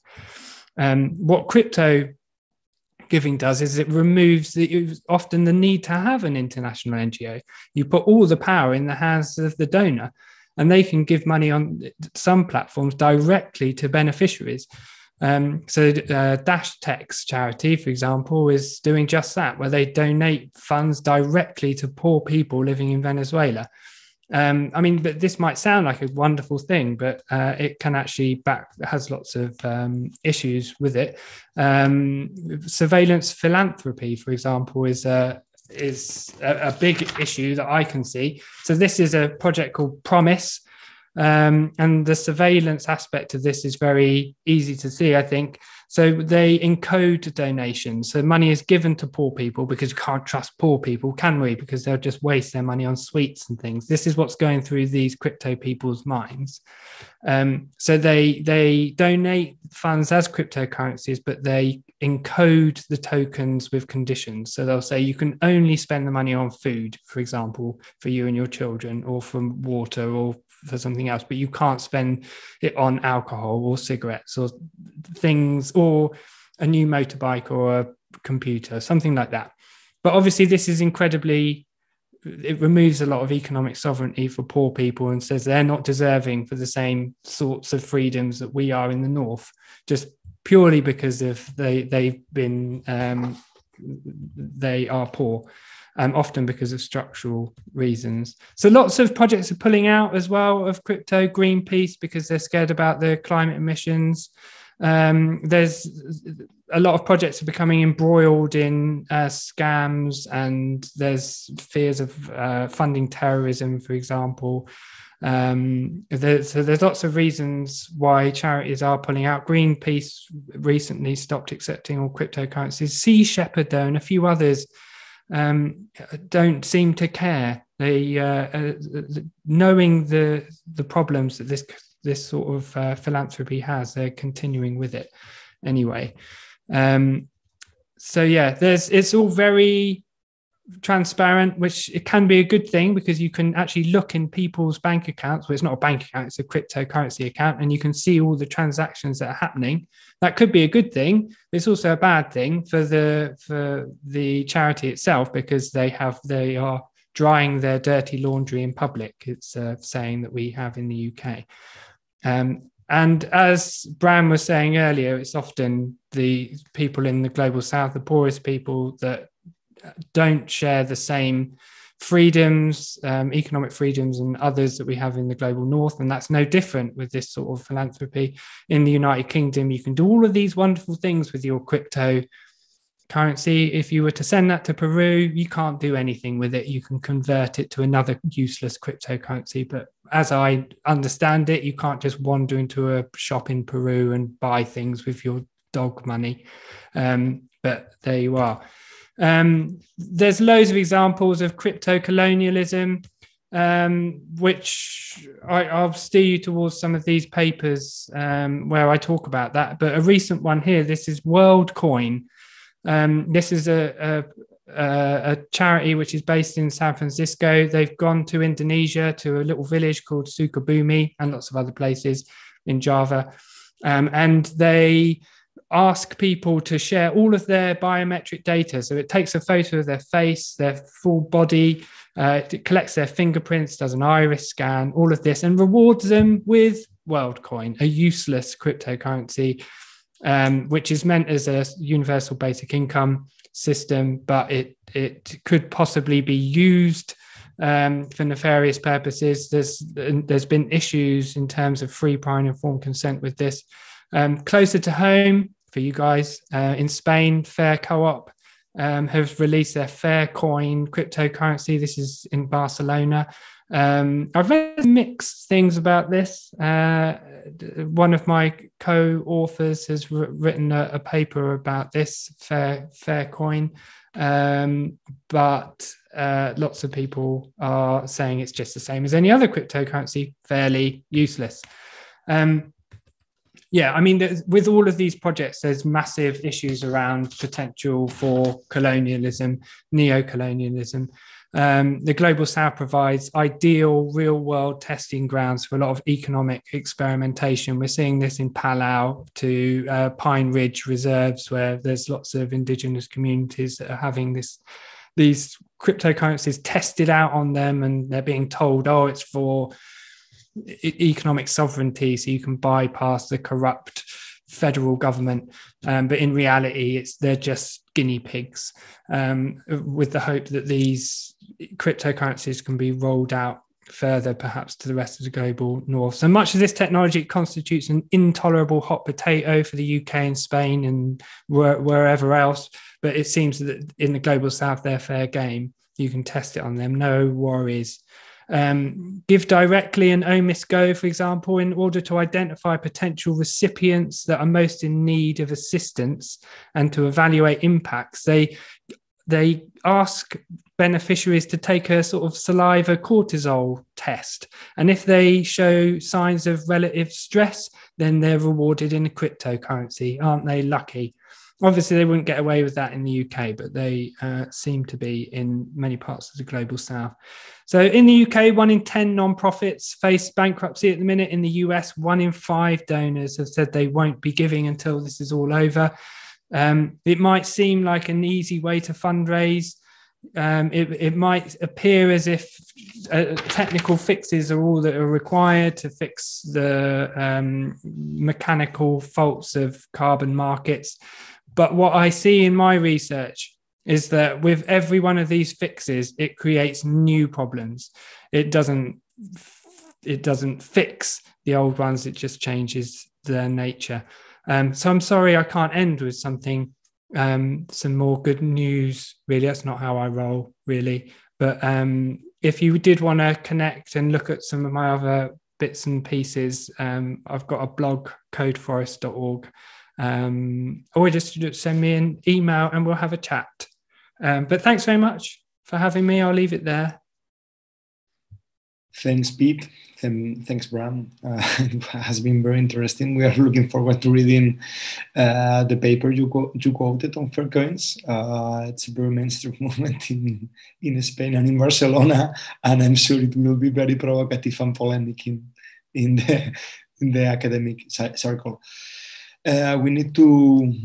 What crypto giving does is it removes often the need to have an international NGO. You put all the power in the hands of the donor, and they can give money on some platforms directly to beneficiaries. So Dash Tech's charity, for example, is doing just that, where they donate funds directly to poor people living in Venezuela. I mean, but this might sound like a wonderful thing, but it can actually has lots of issues with it. Surveillance philanthropy, for example, is a big issue that I can see. So this is a project called Promise. And the surveillance aspect of this is very easy to see, I think. So they encode donations. So money is given to poor people because you can't trust poor people, can we? Because they'll just waste their money on sweets and things. This is what's going through these crypto people's minds. So they donate funds as cryptocurrencies, but they encode the tokens with conditions. So they'll say you can only spend the money on food, for example, for you and your children, or from water, or for something else, but you can't spend it on alcohol or cigarettes or things, or a new motorbike or a computer, something like that. But obviously this is incredibly, it removes a lot of economic sovereignty for poor people and says they're not deserving for the same sorts of freedoms that we are in the North, just purely because of they are poor. Often because of structural reasons. So lots of projects are pulling out as well of crypto. Greenpeace, because they're scared about the climate emissions. There's a lot of projects are becoming embroiled in scams, and there's fears of funding terrorism, for example. So there's lots of reasons why charities are pulling out. Greenpeace recently stopped accepting all cryptocurrencies. Sea Shepherd, though, and a few others don't seem to care. They knowing the problems that this sort of philanthropy has, they're continuing with it anyway. So yeah, it's all very transparent, which it can be a good thing, because you can actually look in people's bank accounts. Well, it's not a bank account, it's a cryptocurrency account, and you can see all the transactions that are happening. That could be a good thing, but it's also a bad thing for the charity itself, because they are drying their dirty laundry in public. It's a saying that we have in the UK. And as Bram was saying earlier, it's often the people in the global south, the poorest people, that don't share the same freedoms, economic freedoms and others that we have in the global north. And that's no different with this sort of philanthropy. In the United Kingdom, you can do all of these wonderful things with your cryptocurrency. If you were to send that to Peru, you can't do anything with it. You can convert it to another useless cryptocurrency. But as I understand it, you can't just wander into a shop in Peru and buy things with your dog money. But there you are. There's loads of examples of crypto colonialism, which I'll steer you towards some of these papers where I talk about that. But a recent one here, this is WorldCoin. This is a charity which is based in San Francisco. They've gone to Indonesia, to a little village called Sukabumi, and lots of other places in Java. And they ask people to share all of their biometric data. So it takes a photo of their face, their full body, it collects their fingerprints, does an iris scan, all of this, and rewards them with WorldCoin, a useless cryptocurrency, which is meant as a universal basic income system, but it could possibly be used for nefarious purposes. There's been issues in terms of free, prior and informed consent with this. Closer to home, for you guys, in Spain, Fair Co-op have released their Faircoin cryptocurrency. This is in Barcelona. I've read mixed things about this. One of my co-authors has written a paper about this Faircoin, but lots of people are saying it's just the same as any other cryptocurrency, fairly useless. Yeah, I mean, with all of these projects, there's massive issues around potential for colonialism, neo-colonialism. The Global South provides ideal real-world testing grounds for a lot of economic experimentation. We're seeing this in Palau to Pine Ridge reserves, where there's lots of indigenous communities that are having these cryptocurrencies tested out on them, and they're being told, oh, it's for economic sovereignty, so you can bypass the corrupt federal government, but in reality they're just guinea pigs, with the hope that these cryptocurrencies can be rolled out further, perhaps to the rest of the global north. So much of this technology constitutes an intolerable hot potato for the UK and Spain and wherever else, but it seems that in the global south they're fair game. You can test it on them, no worries. Give directly and OMISGO, for example, in order to identify potential recipients that are most in need of assistance and to evaluate impacts. They ask beneficiaries to take a sort of saliva cortisol test, and if they show signs of relative stress, then they're rewarded in a cryptocurrency. Aren't they lucky? Obviously, they wouldn't get away with that in the UK, but they seem to be in many parts of the global south. So in the UK, 1 in 10 nonprofits face bankruptcy at the minute. In the US, 1 in 5 donors have said they won't be giving until this is all over. It might seem like an easy way to fundraise. It might appear as if technical fixes are all that are required to fix the mechanical faults of carbon markets. But what I see in my research is that with every one of these fixes, it creates new problems. It doesn't fix the old ones, it just changes their nature. So I'm sorry I can't end with something, some more good news, really. That's not how I roll, really. But if you did want to connect and look at some of my other bits and pieces, I've got a blog, codeforest.org. Or just send me an email and we'll have a chat. But thanks very much for having me. I'll leave it there. Thanks, Pete. Thanks, Bram. It has been very interesting. We are looking forward to reading the paper you quoted on Fair Coins. It's a very mainstream movement in Spain and in Barcelona, and I'm sure it will be very provocative and polemic in the academic circle. We need to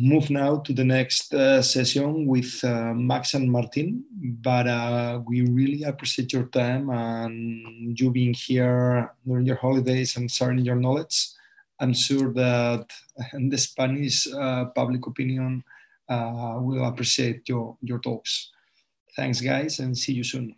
move now to the next session with Max and Martin, but we really appreciate your time and you being here during your holidays and sharing your knowledge. I'm sure that the Spanish public opinion will appreciate your talks. Thanks, guys, and see you soon.